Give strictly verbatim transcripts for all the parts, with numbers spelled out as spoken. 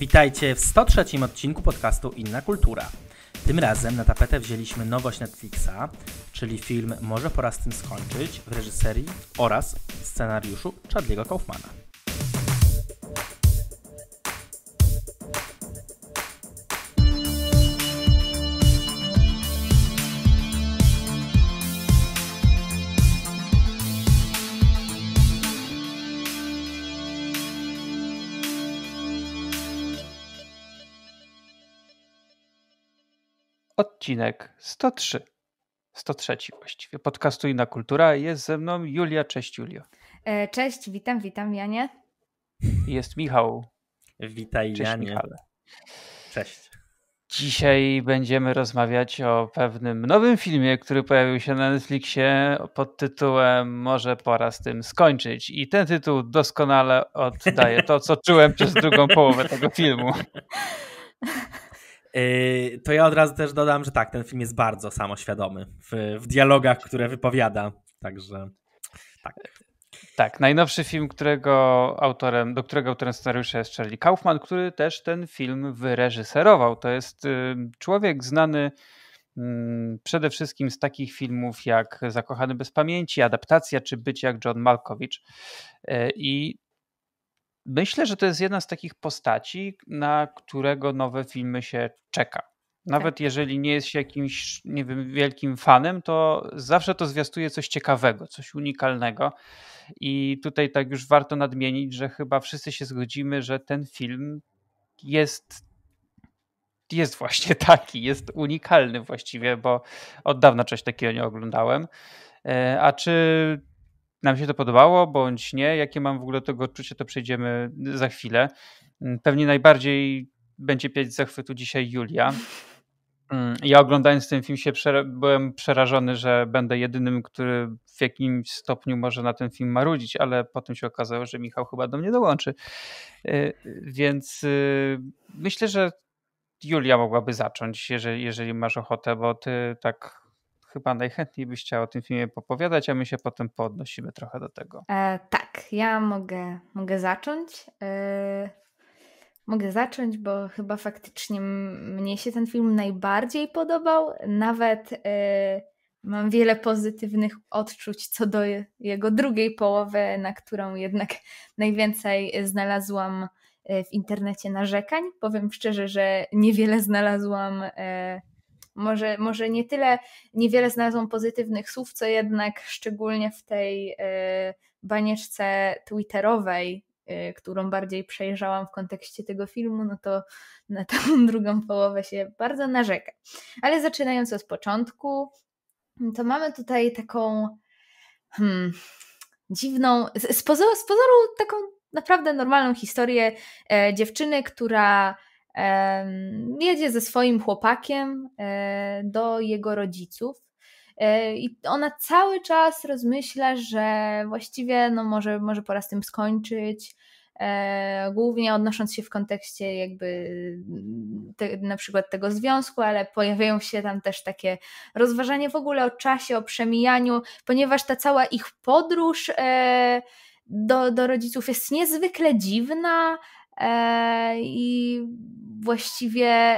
Witajcie w sto trzecim odcinku podcastu Inna Kultura. Tym razem na tapetę wzięliśmy nowość Netflixa, czyli film Może pora z tym skończyć w reżyserii oraz scenariuszu Charlie'ego Kaufmana. Odcinek sto trzy, sto trzy właściwie, podcastu Inna Kultura. Jest ze mną Julia. Cześć, Julio. Cześć, witam, witam Janie. Jest Michał. Witaj, cześć, Janie. Michale. Cześć. Dzisiaj będziemy rozmawiać o pewnym nowym filmie, który pojawił się na Netflixie pod tytułem Może pora z tym skończyć. I ten tytuł doskonale oddaje to, co czułem przez drugą połowę tego filmu. To ja od razu też dodam, że tak, ten film jest bardzo samoświadomy w, w dialogach, które wypowiada, także tak. Tak, najnowszy film, którego autorem, do którego autorem scenariusza jest Charlie Kaufman, który też ten film wyreżyserował. To jest człowiek znany przede wszystkim z takich filmów jak Zakochany bez pamięci, Adaptacja czy Być jak John Malkovich. I myślę, że to jest jedna z takich postaci, na którego nowe filmy się czeka. Nawet tak. Jeżeli nie jest się jakimś, nie wiem, wielkim fanem, to zawsze to zwiastuje coś ciekawego, coś unikalnego. I tutaj tak już warto nadmienić, że chyba wszyscy się zgodzimy, że ten film jest, jest właśnie taki, jest unikalny właściwie, bo od dawna coś takiego nie oglądałem. A czy nam się to podobało, bądź nie? Jakie mam w ogóle tego odczucia, to przejdziemy za chwilę. Pewnie najbardziej będzie pieć z zachwytu dzisiaj Julia. Ja oglądając ten film się przera- byłem przerażony, że będę jedynym, który w jakimś stopniu może na ten film marudzić, ale potem się okazało, że Michał chyba do mnie dołączy. Więc myślę, że Julia mogłaby zacząć, jeżeli, jeżeli masz ochotę, bo ty tak chyba najchętniej byś chciała o tym filmie popowiadać, a my się potem podnosimy trochę do tego. E, tak, ja mogę, mogę zacząć. E, mogę zacząć, bo chyba faktycznie mnie się ten film najbardziej podobał. Nawet e, mam wiele pozytywnych odczuć co do jego drugiej połowy, na którą jednak najwięcej znalazłam w internecie narzekań. Powiem szczerze, że niewiele znalazłam... E, Może, może nie tyle, niewiele znalazłam pozytywnych słów, co jednak szczególnie w tej y, banieczce twitterowej, y, którą bardziej przejrzałam w kontekście tego filmu, no to na tą drugą połowę się bardzo narzeka. Ale zaczynając od początku, to mamy tutaj taką hmm, dziwną, z, z, pozoru, z pozoru taką naprawdę normalną historię y, dziewczyny, która... jedzie ze swoim chłopakiem do jego rodziców i ona cały czas rozmyśla, że właściwie no może, może pora z tym skończyć, głównie odnosząc się w kontekście jakby te, na przykład tego związku, ale pojawiają się tam też takie rozważania w ogóle o czasie, o przemijaniu, ponieważ ta cała ich podróż do, do rodziców jest niezwykle dziwna i właściwie...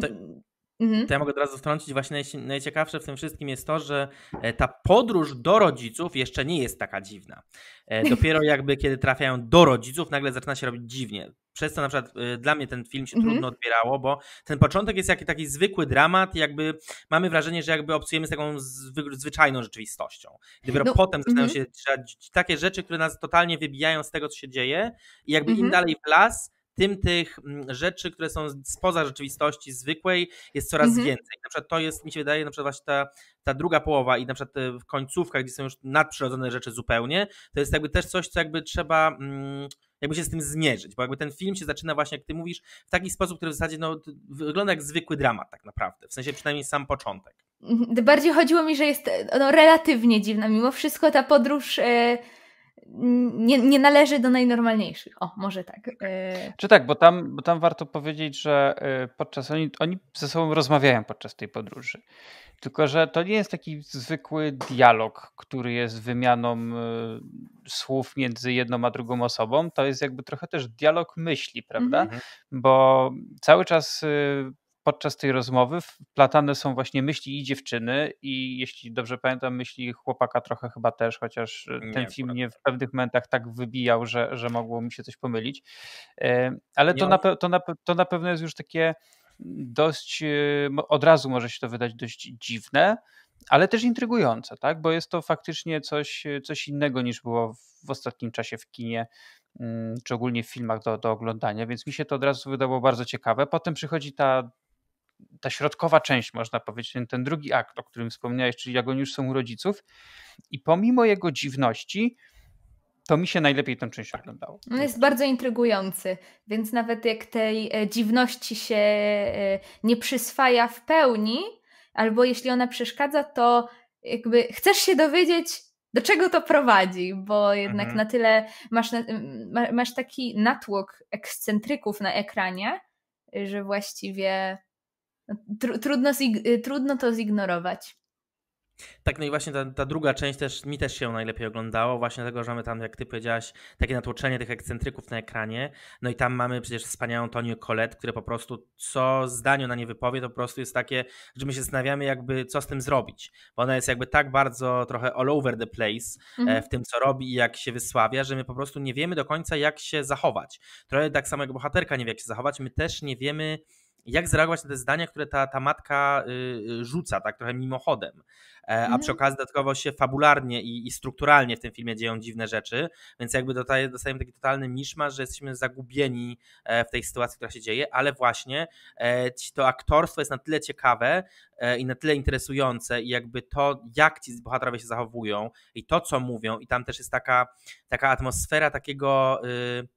To, to ja mogę od razu wtrącić, właśnie najciekawsze w tym wszystkim jest to, że ta podróż do rodziców jeszcze nie jest taka dziwna. Dopiero jakby kiedy trafiają do rodziców, nagle zaczyna się robić dziwnie. Przez co na przykład dla mnie ten film się mm-hmm. trudno odbierało, bo ten początek jest jak taki zwykły dramat, jakby mamy wrażenie, że jakby obcujemy z taką zwy- zwyczajną rzeczywistością. Dopiero no, potem zaczynają mm-hmm. się dziać takie rzeczy, które nas totalnie wybijają z tego, co się dzieje i jakby mm-hmm. im dalej w las, tym tych rzeczy, które są spoza rzeczywistości zwykłej, jest coraz mhm. więcej. Na przykład to jest, mi się wydaje, na przykład właśnie ta, ta druga połowa i na przykład w końcówkach, gdzie są już nadprzyrodzone rzeczy zupełnie, to jest jakby też coś, co jakby trzeba jakby się z tym zmierzyć, bo jakby ten film się zaczyna właśnie, jak ty mówisz, w taki sposób, który w zasadzie no, wygląda jak zwykły dramat tak naprawdę, w sensie przynajmniej sam początek. Bardziej chodziło mi, że jest no, relatywnie dziwna. Mimo wszystko ta podróż... Yy... Nie, nie należy do najnormalniejszych. O, może tak. Y... Czy tak, bo tam, bo tam warto powiedzieć, że podczas oni, oni ze sobą rozmawiają podczas tej podróży. Tylko że to nie jest taki zwykły dialog, który jest wymianą słów między jedną a drugą osobą, to jest jakby trochę też dialog myśli, prawda? Mhm. Bo cały czas podczas tej rozmowy wplatane są właśnie myśli i dziewczyny i jeśli dobrze pamiętam, myśli chłopaka trochę chyba też, chociaż nie, ten film mnie w pewnych momentach tak wybijał, że, że mogło mi się coś pomylić. Ale to na, to, na, to na pewno jest już takie dość, od razu może się to wydać dość dziwne, ale też intrygujące, tak? Bo jest to faktycznie coś, coś innego niż było w ostatnim czasie w kinie, czy ogólnie w filmach do, do oglądania, więc mi się to od razu wydało bardzo ciekawe. Potem przychodzi ta ta środkowa część, można powiedzieć, ten, ten drugi akt, o którym wspomniałeś, czyli jak oni już są u rodziców i pomimo jego dziwności to mi się najlepiej tę część oglądało. On jest bardzo intrygujący, więc nawet jak tej dziwności się nie przyswaja w pełni, albo jeśli ona przeszkadza, to jakby chcesz się dowiedzieć, do czego to prowadzi, bo jednak mhm. na tyle masz, masz taki natłok ekscentryków na ekranie, że właściwie Tr- trudno, zig- trudno to zignorować. Tak, no i właśnie ta, ta druga część też mi też się najlepiej oglądało, właśnie dlatego, że mamy tam, jak ty powiedziałaś, takie natłoczenie tych ekscentryków na ekranie, no i tam mamy przecież wspaniałą Tonię Collette, które po prostu co zdaniu na nie wypowie, to po prostu jest takie, że my się zastanawiamy jakby co z tym zrobić, bo ona jest jakby tak bardzo trochę all over the place mhm. w tym, co robi i jak się wysławia, że my po prostu nie wiemy do końca, jak się zachować. Trochę tak samo jak bohaterka nie wie, jak się zachować, my też nie wiemy, jak zareagować na te zdania, które ta, ta matka y, rzuca, tak trochę mimochodem. E, a mm. przy okazji dodatkowo się fabularnie i, i strukturalnie w tym filmie dzieją dziwne rzeczy, więc jakby dostaje, dostajemy taki totalny miszmasz, że jesteśmy zagubieni e, w tej sytuacji, która się dzieje, ale właśnie e, to aktorstwo jest na tyle ciekawe e, i na tyle interesujące i jakby to, jak ci bohaterowie się zachowują i to, co mówią i tam też jest taka, taka atmosfera takiego... Y,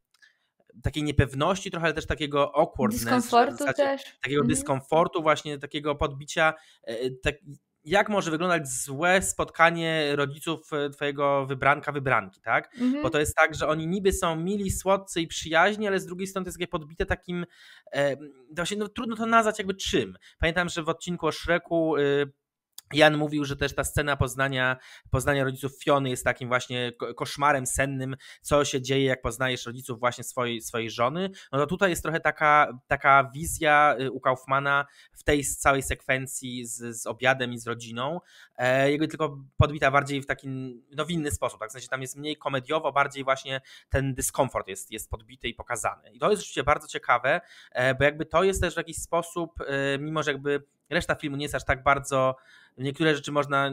takiej niepewności trochę, ale też takiego awkwardness. Dyskomfortu w zasadzie, też. Takiego mm. dyskomfortu właśnie, takiego podbicia. Tak, jak może wyglądać złe spotkanie rodziców twojego wybranka, wybranki, tak? Mm-hmm. Bo to jest tak, że oni niby są mili, słodcy i przyjaźni, ale z drugiej strony to jest takie podbite takim, e, właśnie no, trudno to nazwać jakby czym. Pamiętam, że w odcinku o Shreku y, Jan mówił, że też ta scena poznania, poznania rodziców Fiony jest takim właśnie koszmarem sennym, co się dzieje, jak poznajesz rodziców właśnie swojej, swojej żony. No to tutaj jest trochę taka, taka wizja u Kaufmana w tej całej sekwencji z, z obiadem i z rodziną. E, jego tylko podbita bardziej w taki no, w inny sposób. Tak? W sensie tam jest mniej komediowo, bardziej właśnie ten dyskomfort jest, jest podbity i pokazany. I to jest oczywiście bardzo ciekawe, e, bo jakby to jest też w jakiś sposób, e, mimo że jakby reszta filmu nie jest aż tak bardzo, niektóre rzeczy można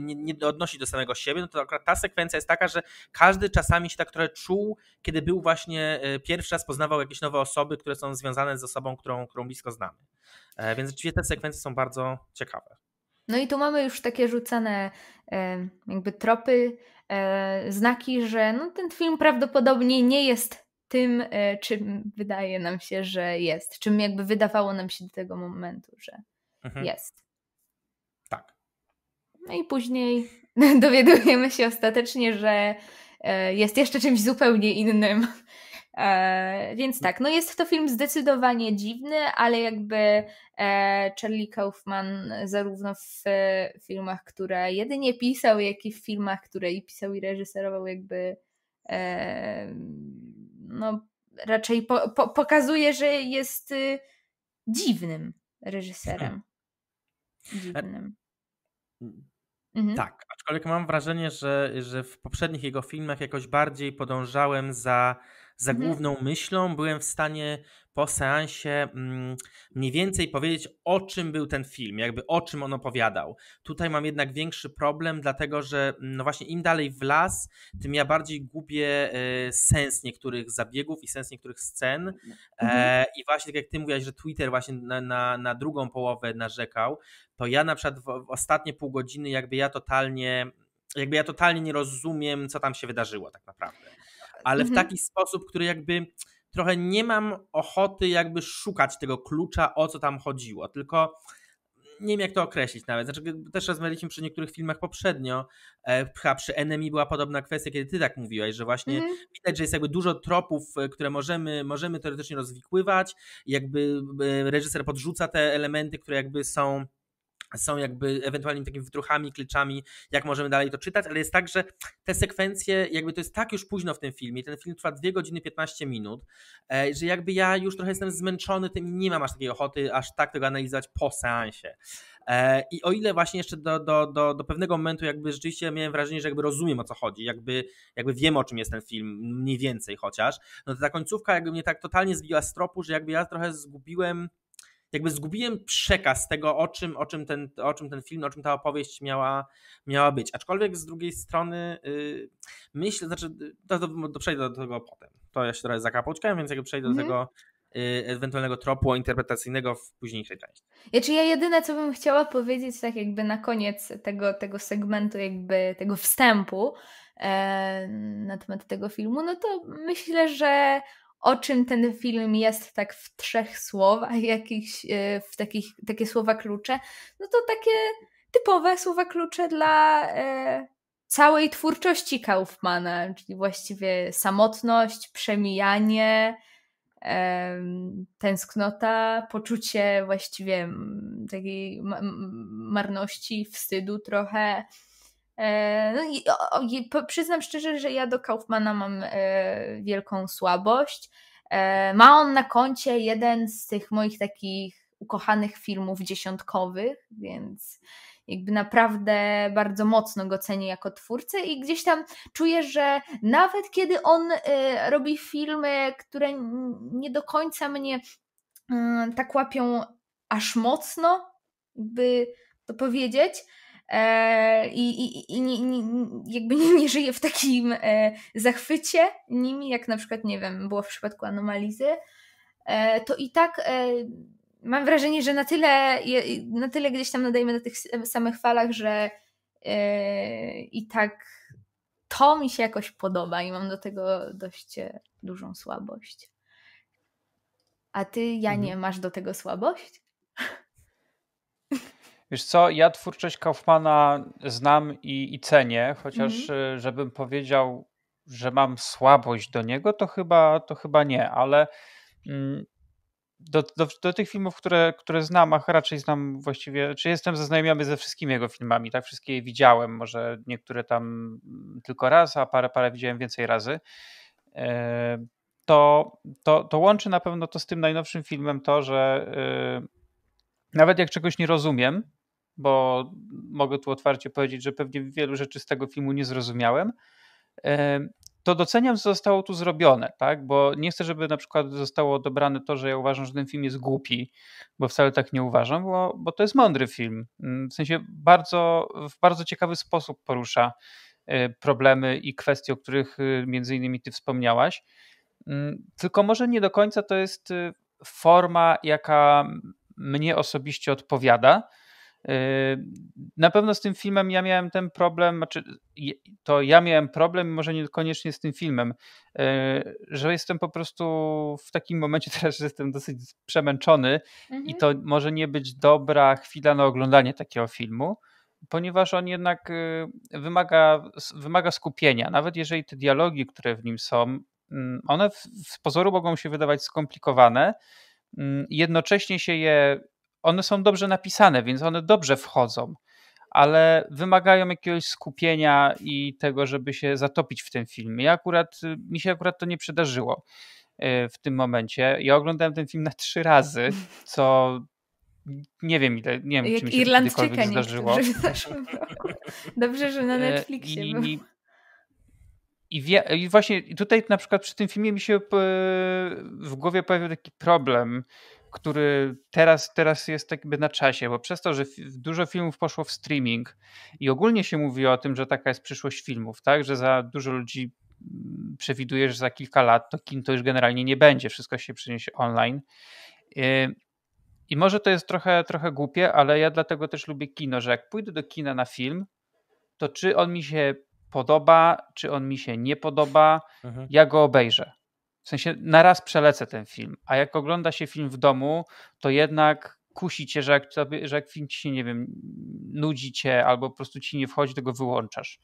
nie, nie odnosić do samego siebie, no to akurat ta sekwencja jest taka, że każdy czasami się tak trochę czuł, kiedy był właśnie pierwszy raz, poznawał jakieś nowe osoby, które są związane z osobą, którą, którą blisko znamy. Więc rzeczywiście te sekwencje są bardzo ciekawe. No i tu mamy już takie rzucane jakby tropy, znaki, że no ten film prawdopodobnie nie jest tym, czym wydaje nam się, że jest. Czym jakby wydawało nam się do tego momentu, że mhm. jest. Tak. No i później dowiadujemy się ostatecznie, że jest jeszcze czymś zupełnie innym. Więc tak, no jest to film zdecydowanie dziwny, ale jakby Charlie Kaufman zarówno w filmach, które jedynie pisał, jak i w filmach, które i pisał i reżyserował, jakby no raczej po, po, pokazuje, że jest y, dziwnym reżyserem. Dziwnym. Mhm. Tak, aczkolwiek mam wrażenie, że, że w poprzednich jego filmach jakoś bardziej podążałem za, za mhm. główną myślą, byłem w stanie po seansie mm, mniej więcej powiedzieć, o czym był ten film, jakby o czym on opowiadał. Tutaj mam jednak większy problem, dlatego że no właśnie im dalej w las, tym ja bardziej gubię e, sens niektórych zabiegów i sens niektórych scen. E, mhm. I właśnie tak jak ty mówiłaś, że Twitter właśnie na, na, na drugą połowę narzekał, to ja na przykład w, w ostatnie pół godziny jakby ja totalnie jakby ja totalnie nie rozumiem, co tam się wydarzyło tak naprawdę. Ale mhm. w taki sposób, który jakby... trochę nie mam ochoty jakby szukać tego klucza, o co tam chodziło, tylko nie wiem jak to określić nawet, znaczy też rozmawialiśmy przy niektórych filmach poprzednio, e, przy Enemy była podobna kwestia, kiedy ty tak mówiłaś, że właśnie mm. widać, że jest jakby dużo tropów, które możemy, możemy teoretycznie rozwikływać, jakby reżyser podrzuca te elementy, które jakby są są jakby ewentualnymi takimi wytruchami, kliczami, jak możemy dalej to czytać, ale jest tak, że te sekwencje, jakby to jest tak już późno w tym filmie, ten film trwa dwie godziny piętnaście minut, że jakby ja już trochę jestem zmęczony tym i nie mam aż takiej ochoty, aż tak tego analizować po seansie. I o ile właśnie jeszcze do, do, do, do pewnego momentu jakby rzeczywiście miałem wrażenie, że jakby rozumiem, o co chodzi, jakby, jakby wiem, o czym jest ten film, mniej więcej chociaż, no to ta końcówka jakby mnie tak totalnie zbiła z tropu, że jakby ja trochę zgubiłem Jakby zgubiłem przekaz tego, o czym, o czym, ten, o czym ten film, o czym ta opowieść miała, miała być. Aczkolwiek z drugiej strony yy, myślę, znaczy, to, to, to przejdę do tego potem. To ja się trochę zakapoczkałem, więc jakby przejdę mm. do tego yy, ewentualnego tropu interpretacyjnego w późniejszej części. Ja, czy ja jedyne, co bym chciała powiedzieć tak jakby na koniec tego, tego segmentu, jakby tego wstępu e, na temat tego filmu, no to myślę, że o czym ten film jest tak w trzech słowach, jakichś, w takich, takie słowa klucze, no to takie typowe słowa klucze dla e, całej twórczości Kaufmana, czyli właściwie samotność, przemijanie, e, tęsknota, poczucie właściwie takiej ma- marności, wstydu trochę. No i, o, i przyznam szczerze, że ja do Kaufmana mam e, wielką słabość. E, ma on na koncie jeden z tych moich takich ukochanych filmów dziesiątkowych, więc jakby naprawdę bardzo mocno go cenię jako twórcę i gdzieś tam czuję, że nawet kiedy on e, robi filmy, które nie do końca mnie e, tak łapią aż mocno, by to powiedzieć, i, i, i nie, nie, jakby nie, nie żyje w takim e, zachwycie nimi, jak na przykład, nie wiem, było w przypadku Anomalizy, e, to i tak e, mam wrażenie, że na tyle, je, na tyle gdzieś tam nadajemy na tych samych falach, że e, i tak to mi się jakoś podoba i mam do tego dość dużą słabość. A ty, Janie, mhm. masz do tego słabość? Wiesz co, ja twórczość Kaufmana znam i, i cenię, chociaż mm-hmm. żebym powiedział, że mam słabość do niego, to chyba, to chyba nie, ale do, do, do tych filmów, które, które znam, a raczej znam właściwie, czy jestem zaznajomiony ze wszystkimi jego filmami, tak, wszystkie je widziałem, może niektóre tam tylko raz, a parę, parę widziałem więcej razy, to, to, to łączy na pewno to z tym najnowszym filmem to, że nawet jak czegoś nie rozumiem, bo mogę tu otwarcie powiedzieć, że pewnie wielu rzeczy z tego filmu nie zrozumiałem, to doceniam, co zostało tu zrobione, tak? Bo nie chcę, żeby na przykład zostało odebrane to, że ja uważam, że ten film jest głupi, bo wcale tak nie uważam, bo, bo to jest mądry film. W sensie bardzo, w bardzo ciekawy sposób porusza problemy i kwestie, o których między innymi ty wspomniałaś. Tylko może nie do końca to jest forma, jaka mnie osobiście odpowiada. Na pewno z tym filmem ja miałem ten problem, znaczy to ja miałem problem, może niekoniecznie z tym filmem, że jestem po prostu w takim momencie teraz, że jestem dosyć przemęczony mhm. i to może nie być dobra chwila na oglądanie takiego filmu, ponieważ on jednak wymaga, wymaga skupienia. Nawet jeżeli te dialogi, które w nim są, one z pozoru mogą się wydawać skomplikowane, jednocześnie się je, one są dobrze napisane, więc one dobrze wchodzą, ale wymagają jakiegoś skupienia i tego, żeby się zatopić w tym filmie. Ja akurat, mi się akurat to nie przydarzyło w tym momencie. Ja oglądałem ten film na trzy razy, co nie wiem ile, nie wiem, czy mi się kiedykolwiek zdarzyło. Dobrze, że na Netflixie I, był. I, wie, I właśnie tutaj na przykład przy tym filmie mi się w głowie pojawił taki problem, który teraz, teraz jest jakby na czasie, bo przez to, że dużo filmów poszło w streaming i ogólnie się mówi o tym, że taka jest przyszłość filmów, tak, że za dużo ludzi przewiduje, że za kilka lat to kin to już generalnie nie będzie, wszystko się przeniesie online. I może to jest trochę, trochę głupie, ale ja dlatego też lubię kino, że jak pójdę do kina na film, to czy on mi się podoba, czy on mi się nie podoba, mhm. ja go obejrzę. W sensie na raz przelecę ten film, a jak ogląda się film w domu, to jednak kusi cię, że jak, że jak film ci się, nie wiem, nudzi cię albo po prostu ci nie wchodzi, to go wyłączasz.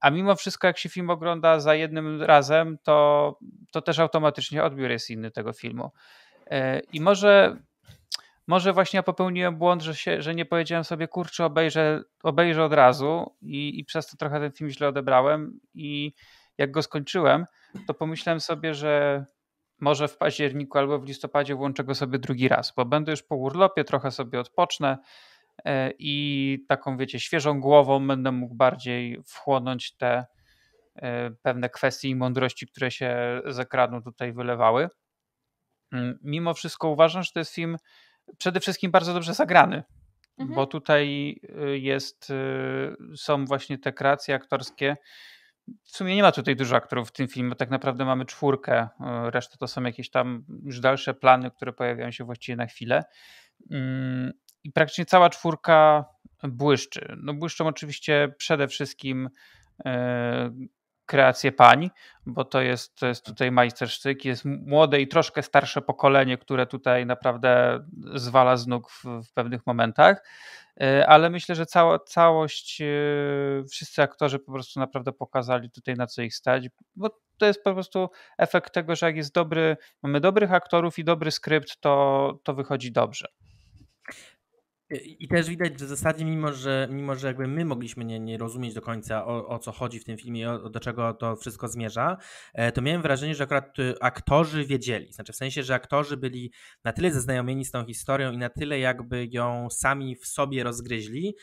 A mimo wszystko, jak się film ogląda za jednym razem, to, to też automatycznie odbiór jest inny tego filmu. I może... może właśnie popełniłem błąd, że, się, że nie powiedziałem sobie, kurczę, obejrzę, obejrzę od razu i, i przez to trochę ten film źle odebrałem i jak go skończyłem, to pomyślałem sobie, że może w październiku albo w listopadzie włączę go sobie drugi raz, bo będę już po urlopie, trochę sobie odpocznę i taką, wiecie, świeżą głową będę mógł bardziej wchłonąć te pewne kwestie i mądrości, które się z ekranu tutaj wylewały. Mimo wszystko uważam, że to jest film przede wszystkim bardzo dobrze zagrany, mhm. bo tutaj jest, są właśnie te kreacje aktorskie. W sumie nie ma tutaj dużo aktorów w tym filmie, tak naprawdę mamy czwórkę, reszta to są jakieś tam już dalsze plany, które pojawiają się właściwie na chwilę. I praktycznie cała czwórka błyszczy. No błyszczą oczywiście przede wszystkim kreacje pań, bo to jest, to jest tutaj majstersztyk, jest młode i troszkę starsze pokolenie, które tutaj naprawdę zwala z nóg w, w pewnych momentach, ale myślę, że cała, całość, wszyscy aktorzy po prostu naprawdę pokazali tutaj, na co ich stać, bo to jest po prostu efekt tego, że jak jest dobry, mamy dobrych aktorów i dobry skrypt, to, to wychodzi dobrze. I też widać, że w zasadzie mimo, że, mimo, że jakby my mogliśmy nie, nie rozumieć do końca o, o co chodzi w tym filmie, o, do czego to wszystko zmierza, to miałem wrażenie, że akurat aktorzy wiedzieli. Znaczy w sensie, że aktorzy byli na tyle zaznajomieni z tą historią i na tyle jakby ją sami w sobie rozgryźli,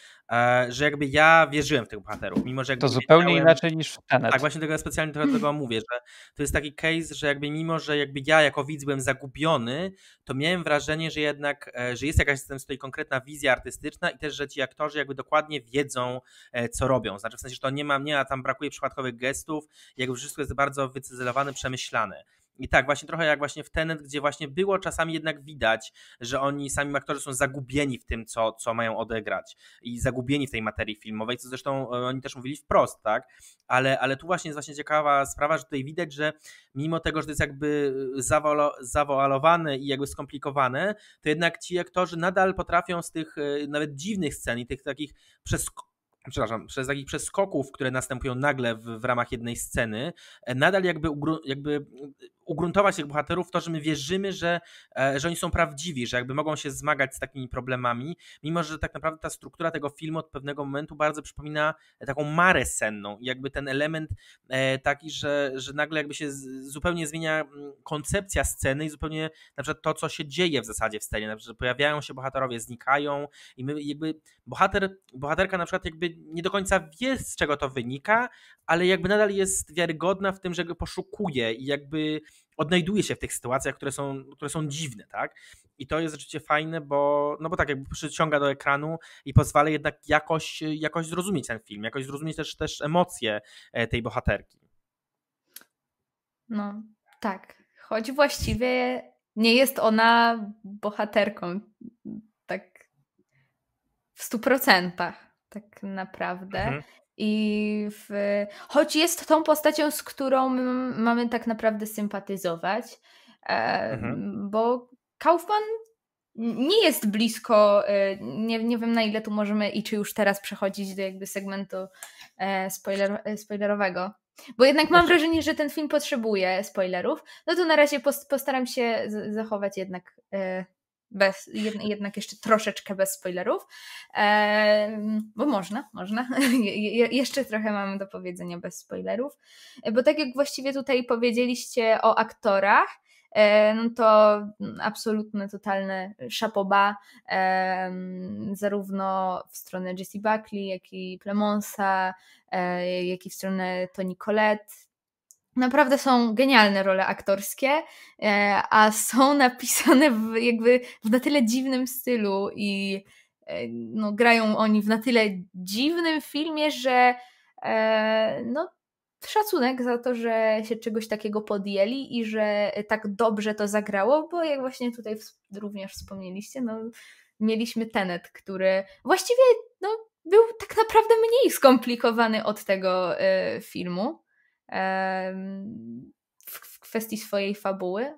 że jakby ja wierzyłem w tych bohaterów. Mimo, że jakby to zupełnie wiedziałem... inaczej niż w Tenet. Tak, właśnie tego specjalnie trochę tego mówię, że to jest taki case, że jakby mimo, że jakby ja jako widz byłem zagubiony, to miałem wrażenie, że jednak, że jest jakaś tutaj konkretna wizja, wizja artystyczna i też, że ci aktorzy jakby dokładnie wiedzą, co robią. Znaczy w sensie, że to nie ma, nie ma, tam brakuje przypadkowych gestów, jakby wszystko jest bardzo wycyzelowane, przemyślane. I tak, właśnie trochę jak właśnie w Tenet, gdzie właśnie było czasami jednak widać, że oni sami aktorzy są zagubieni w tym, co, co mają odegrać i zagubieni w tej materii filmowej, co zresztą oni też mówili wprost, tak? Ale, ale tu właśnie jest właśnie ciekawa sprawa, że tutaj widać, że mimo tego, że to jest jakby zawoalowane i jakby skomplikowane, to jednak ci aktorzy nadal potrafią z tych nawet dziwnych scen i tych takich przeskoków, przepraszam, przez takich przeskoków, które następują nagle w, w ramach jednej sceny, nadal jakby, ugru, jakby ugruntować tych bohaterów w to, że my wierzymy, że, że oni są prawdziwi, że jakby mogą się zmagać z takimi problemami, mimo że tak naprawdę ta struktura tego filmu od pewnego momentu bardzo przypomina taką marę senną i jakby ten element taki, że, że nagle jakby się zupełnie zmienia koncepcja sceny i zupełnie na przykład to, co się dzieje w zasadzie w scenie, na przykład pojawiają się bohaterowie, znikają i my jakby bohater, bohaterka na przykład jakby nie do końca wie, z czego to wynika, ale jakby nadal jest wiarygodna w tym, że jakby poszukuje i jakby odnajduje się w tych sytuacjach, które są, które są dziwne, tak? I to jest rzeczywiście fajne, bo, no bo tak jakby przyciąga do ekranu i pozwala jednak jakoś, jakoś zrozumieć ten film, jakoś zrozumieć też, też emocje tej bohaterki. No tak, choć właściwie nie jest ona bohaterką tak w stu procentach. Tak naprawdę. Mhm. I w, choć jest tą postacią, z którą my mamy tak naprawdę sympatyzować, e, mhm. bo Kaufman nie jest blisko, e, nie, nie wiem na ile tu możemy i czy już teraz przechodzić do jakby segmentu e, spoiler, e, spoilerowego, bo jednak mam Proszę. wrażenie, że ten film potrzebuje spoilerów, no to na razie post, postaram się z, zachować jednak e, Bez, jed, jednak jeszcze troszeczkę bez spoilerów, e, bo można, można. Je, jeszcze trochę mam do powiedzenia bez spoilerów, bo tak jak właściwie tutaj powiedzieliście o aktorach, e, no to absolutne, totalne chapeau bas, e, zarówno w stronę Jesse Buckley, jak i Plemonsa, e, jak i w stronę Toni Collette. Naprawdę są genialne role aktorskie, a są napisane w, jakby w na tyle dziwnym stylu i no, grają oni w na tyle dziwnym filmie, że no, szacunek za to, że się czegoś takiego podjęli i że tak dobrze to zagrało, bo jak właśnie tutaj również wspomnieliście, no, mieliśmy Tenet, który właściwie no, był tak naprawdę mniej skomplikowany od tego y, filmu. W kwestii swojej fabuły,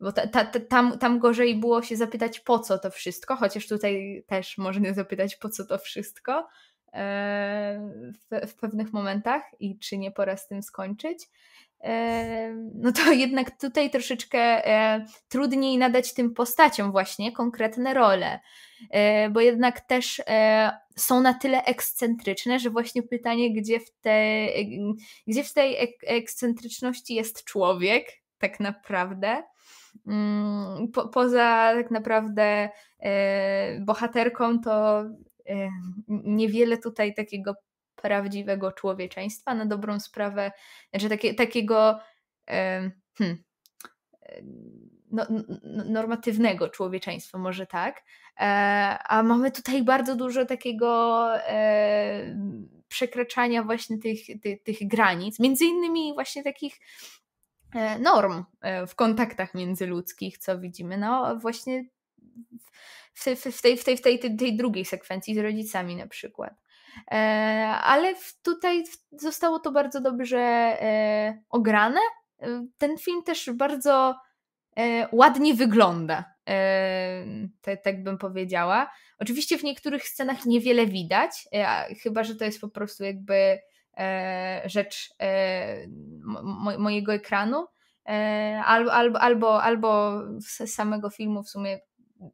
bo ta, ta, ta, tam, tam gorzej było się zapytać, po co to wszystko, chociaż tutaj też można zapytać, po co to wszystko w, w pewnych momentach i czy nie pora z tym skończyć. no to jednak tutaj troszeczkę trudniej nadać tym postaciom właśnie konkretne role, bo jednak też są na tyle ekscentryczne, że właśnie pytanie, gdzie w tej, gdzie w tej ekscentryczności jest człowiek tak naprawdę, po, poza tak naprawdę bohaterką, to niewiele tutaj takiego prawdziwego człowieczeństwa, na dobrą sprawę, znaczy takie, takiego hmm, no, normatywnego człowieczeństwa, może tak, a mamy tutaj bardzo dużo takiego przekraczania właśnie tych, tych, tych granic, między innymi właśnie takich norm w kontaktach międzyludzkich, co widzimy, no właśnie w tej, w tej, w tej, w tej, tej drugiej sekwencji z rodzicami na przykład. Ale tutaj zostało to bardzo dobrze ograne. Ten film też bardzo ładnie wygląda, tak bym powiedziała. Oczywiście w niektórych scenach niewiele widać, chyba że to jest po prostu jakby rzecz mojego ekranu, albo, albo, albo z samego filmu w sumie.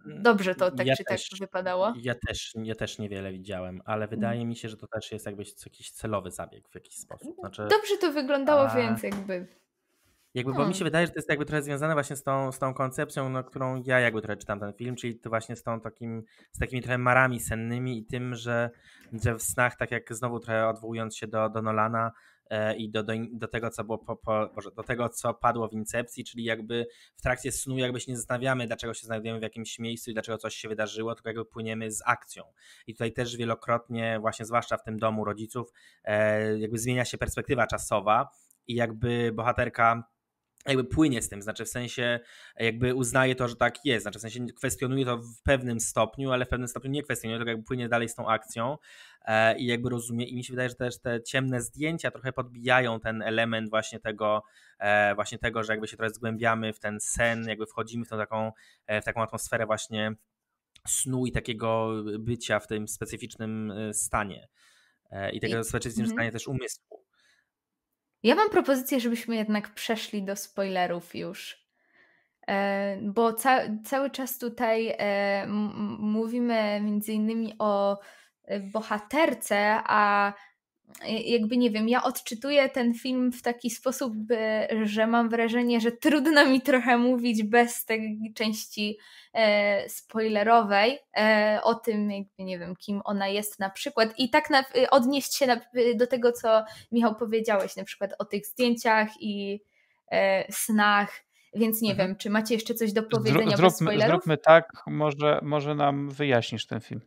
Dobrze to tak ja czy też, tak wypadało? Ja też, ja też niewiele widziałem, ale wydaje mi się, że to też jest jakby jakiś celowy zabieg w jakiś sposób. Znaczy, dobrze to wyglądało, a... więc jakby... jakby no. Bo mi się wydaje, że to jest jakby trochę związane właśnie z tą, z tą koncepcją, no, którą ja jakby trochę czytam ten film, czyli to właśnie z tą takim, z takimi trochę marami sennymi i tym, że, że w snach, tak jak znowu trochę odwołując się do, do Nolana, i do, do, do tego, co było po, po, Boże, do tego, co padło w Incepcji, czyli jakby w trakcie snu jakby się nie zastanawiamy, dlaczego się znajdujemy w jakimś miejscu i dlaczego coś się wydarzyło, tylko jakby płyniemy z akcją. I tutaj też wielokrotnie, właśnie zwłaszcza w tym domu rodziców, jakby zmienia się perspektywa czasowa i jakby bohaterka jakby płynie z tym, znaczy w sensie jakby uznaje to, że tak jest, znaczy w sensie kwestionuje to w pewnym stopniu, ale w pewnym stopniu nie kwestionuje, tylko jakby płynie dalej z tą akcją e, i jakby rozumie, i mi się wydaje, że też te ciemne zdjęcia trochę podbijają ten element właśnie tego, e, właśnie tego, że jakby się trochę zgłębiamy w ten sen, jakby wchodzimy w tą taką, e, w taką atmosferę właśnie snu i takiego bycia w tym specyficznym stanie e, i tego I... specyficznym mm-hmm. stanie też umysłu. Ja mam propozycję, żebyśmy jednak przeszli do spoilerów już, e, bo ca, cały czas tutaj e, mówimy między innymi o bohaterce, a jakby nie wiem, ja odczytuję ten film w taki sposób, e, że mam wrażenie, że trudno mi trochę mówić bez tej części e, spoilerowej e, o tym, jakby nie wiem, kim ona jest na przykład i tak na, odnieść się na, do tego, co Michał powiedziałeś na przykład o tych zdjęciach i e, snach, więc nie mhm. wiem, czy macie jeszcze coś do powiedzenia Zró- bez spoilerów? Zróbmy tak, może, może nam wyjaśnisz ten film.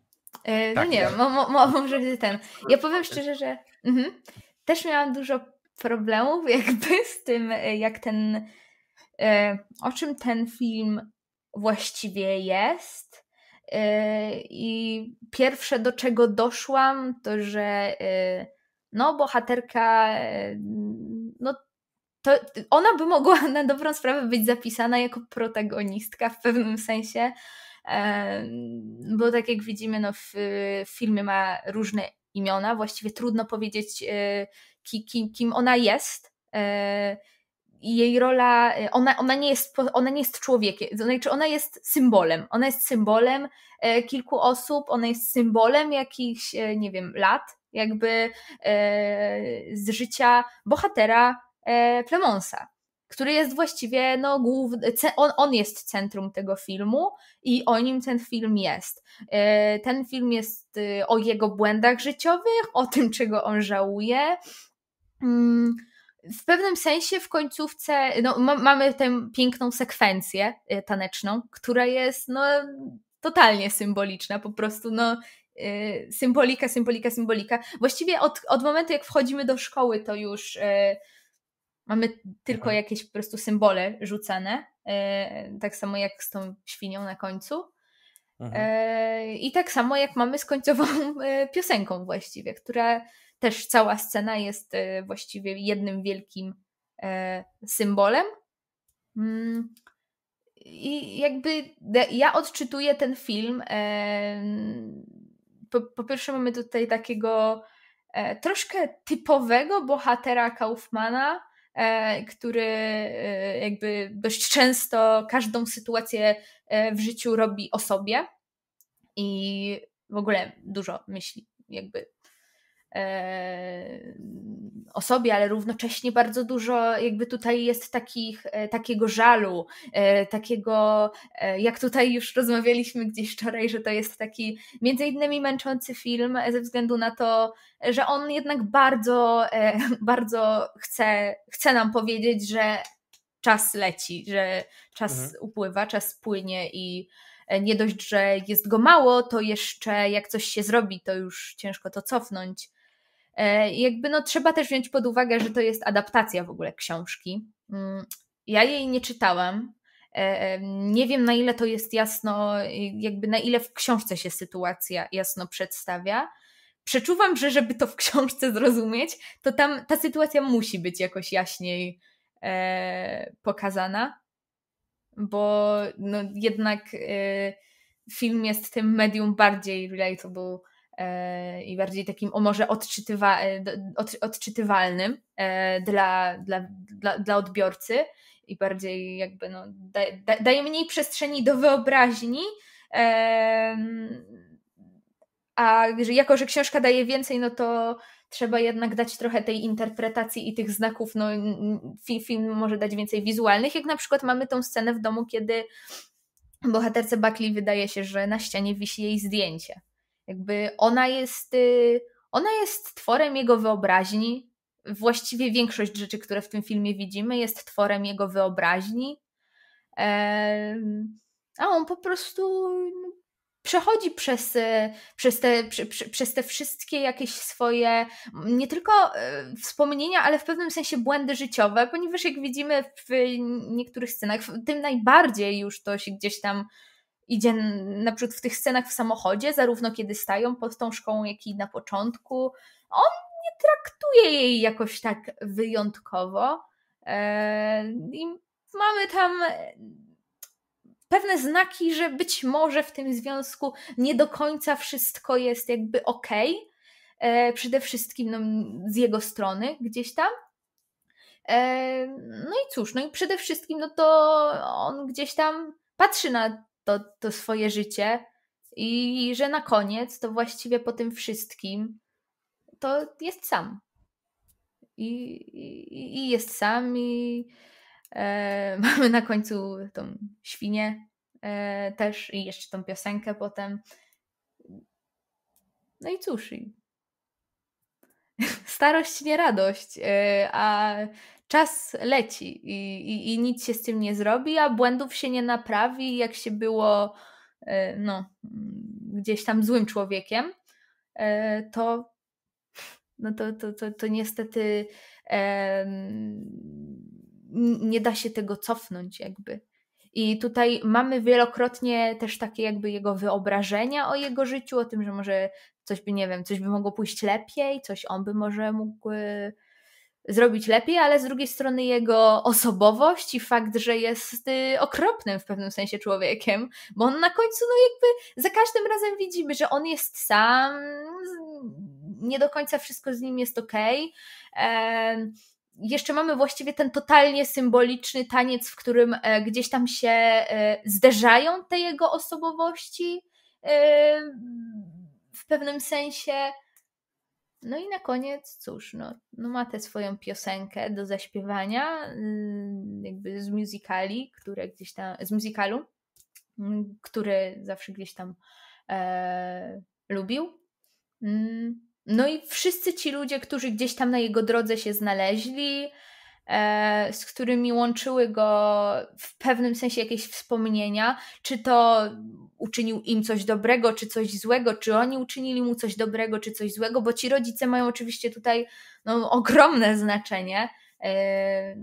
No tak, nie, tak. Mo, mo, może ten. Ja powiem szczerze, że mhm, też miałam dużo problemów jakby z tym, jak ten, o czym ten film właściwie jest. I pierwsze, do czego doszłam, to że no bohaterka, no to ona by mogła na dobrą sprawę być zapisana jako protagonistka w pewnym sensie. Bo tak jak widzimy, no w, w filmie ma różne imiona, właściwie trudno powiedzieć ki, ki, kim ona jest i jej rola, ona, ona, nie jest, ona nie jest człowiekiem, znaczy ona jest symbolem, ona jest symbolem kilku osób, ona jest symbolem jakichś, nie wiem, lat jakby z życia bohatera Plemonsa, który jest właściwie, no główny, on, on jest centrum tego filmu i o nim ten film jest. Ten film jest o jego błędach życiowych, o tym, czego on żałuje. W pewnym sensie w końcówce no, ma, mamy tę piękną sekwencję taneczną, która jest no, totalnie symboliczna, po prostu no symbolika, symbolika, symbolika. Właściwie od, od momentu, jak wchodzimy do szkoły, to już... Mamy tylko jakieś po prostu symbole rzucane, e, tak samo jak z tą świnią na końcu e, i tak samo jak mamy z końcową e, piosenką właściwie, która też cała scena jest e, właściwie jednym wielkim e, symbolem. Mm. I jakby de, ja odczytuję ten film, e, po, po pierwsze mamy tutaj takiego e, troszkę typowego bohatera Kaufmana, który jakby dość często każdą sytuację w życiu robi o sobie i w ogóle dużo myśli jakby o sobie, ale równocześnie bardzo dużo jakby tutaj jest takich, takiego żalu, takiego, jak tutaj już rozmawialiśmy gdzieś wczoraj, że to jest taki między innymi męczący film ze względu na to, że on jednak bardzo, bardzo chce, chce nam powiedzieć, że czas leci, że czas mhm. upływa, czas płynie i nie dość, że jest go mało, to jeszcze jak coś się zrobi, to już ciężko to cofnąć. Jakby no, trzeba też wziąć pod uwagę, że to jest adaptacja w ogóle książki. Ja jej nie czytałam. Nie wiem, na ile to jest jasno, jakby na ile w książce się sytuacja jasno przedstawia. Przeczuwam, że żeby to w książce zrozumieć, to tam ta sytuacja musi być jakoś jaśniej pokazana, bo no, jednak film jest tym medium bardziej relatable i bardziej takim, o może odczytywa, od, odczytywalnym dla, dla, dla, dla odbiorcy i bardziej jakby no, da, da, daje mniej przestrzeni do wyobraźni, a jako, że książka daje więcej, no to trzeba jednak dać trochę tej interpretacji i tych znaków, no film może dać więcej wizualnych, jak na przykład mamy tą scenę w domu, kiedy bohaterce Buckley wydaje się, że na ścianie wisi jej zdjęcie. Jakby ona jest, ona jest tworem jego wyobraźni. Właściwie większość rzeczy, które w tym filmie widzimy, jest tworem jego wyobraźni. A on po prostu przechodzi przez, przez, te, przez te wszystkie jakieś swoje, nie tylko wspomnienia, ale w pewnym sensie błędy życiowe, ponieważ jak widzimy w niektórych scenach, tym najbardziej już to się gdzieś tam idzie na przykład w tych scenach w samochodzie, zarówno kiedy stają pod tą szkołą, jak i na początku. On nie traktuje jej jakoś tak wyjątkowo. I mamy tam pewne znaki, że być może w tym związku nie do końca wszystko jest jakby okej. Przede wszystkim no, z jego strony gdzieś tam. No i cóż, no i przede wszystkim no to on gdzieś tam patrzy na To, to swoje życie i że na koniec to właściwie po tym wszystkim to jest sam i, i, i jest sam i e, mamy na końcu tą świnię e, też i jeszcze tą piosenkę potem, no i cóż i... starość nie radość, e, a czas leci i, i, i nic się z tym nie zrobi, a błędów się nie naprawi, jak się było no, gdzieś tam złym człowiekiem, to, no to, to, to, to niestety e, nie da się tego cofnąć jakby. I tutaj mamy wielokrotnie też takie jakby jego wyobrażenia o jego życiu, o tym, że może coś by, nie wiem, coś by mogło pójść lepiej, coś on by może mógł zrobić lepiej, ale z drugiej strony jego osobowość i fakt, że jest okropnym w pewnym sensie człowiekiem, bo on na końcu no jakby za każdym razem widzimy, że on jest sam, nie do końca wszystko z nim jest okej. Okay. Jeszcze mamy właściwie ten totalnie symboliczny taniec, w którym gdzieś tam się zderzają te jego osobowości w pewnym sensie. No i na koniec, cóż, no, no ma tę swoją piosenkę do zaśpiewania, jakby z musicali, które gdzieś tam, z musicalu, który zawsze gdzieś tam e, lubił. No i wszyscy ci ludzie, którzy gdzieś tam na jego drodze się znaleźli, e, z którymi łączyły go w pewnym sensie jakieś wspomnienia, czy to uczynił im coś dobrego, czy coś złego, czy oni uczynili mu coś dobrego, czy coś złego, bo ci rodzice mają oczywiście tutaj no, ogromne znaczenie, e,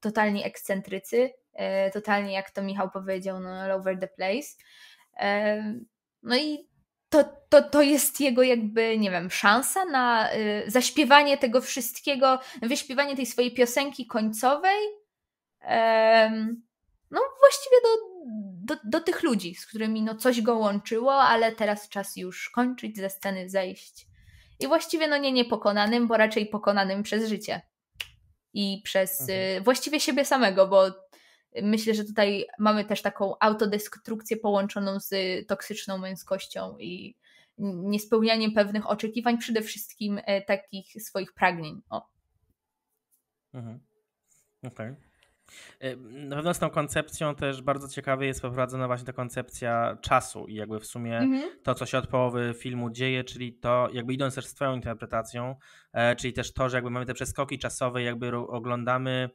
totalnie ekscentrycy, e, totalnie jak to Michał powiedział, no, all over the place, e, no i To, to, to jest jego jakby, nie wiem, szansa na y, zaśpiewanie tego wszystkiego, wyśpiewanie tej swojej piosenki końcowej, ehm, no właściwie do, do, do tych ludzi, z którymi no coś go łączyło, ale teraz czas już kończyć, ze sceny zejść. I właściwie no nie niepokonanym, bo raczej pokonanym przez życie. i przez mhm. właściwie siebie samego, bo myślę, że tutaj mamy też taką autodestrukcję połączoną z toksyczną męskością i niespełnianiem pewnych oczekiwań, przede wszystkim takich swoich pragnień. O. Mhm. Okej. Okay. Na pewno z tą koncepcją też bardzo ciekawie jest poprowadzona właśnie ta koncepcja czasu i jakby w sumie mm-hmm. to, co się od połowy filmu dzieje, czyli to jakby idąc też z twoją interpretacją, e, czyli też to, że jakby mamy te przeskoki czasowe, jakby ro- oglądamy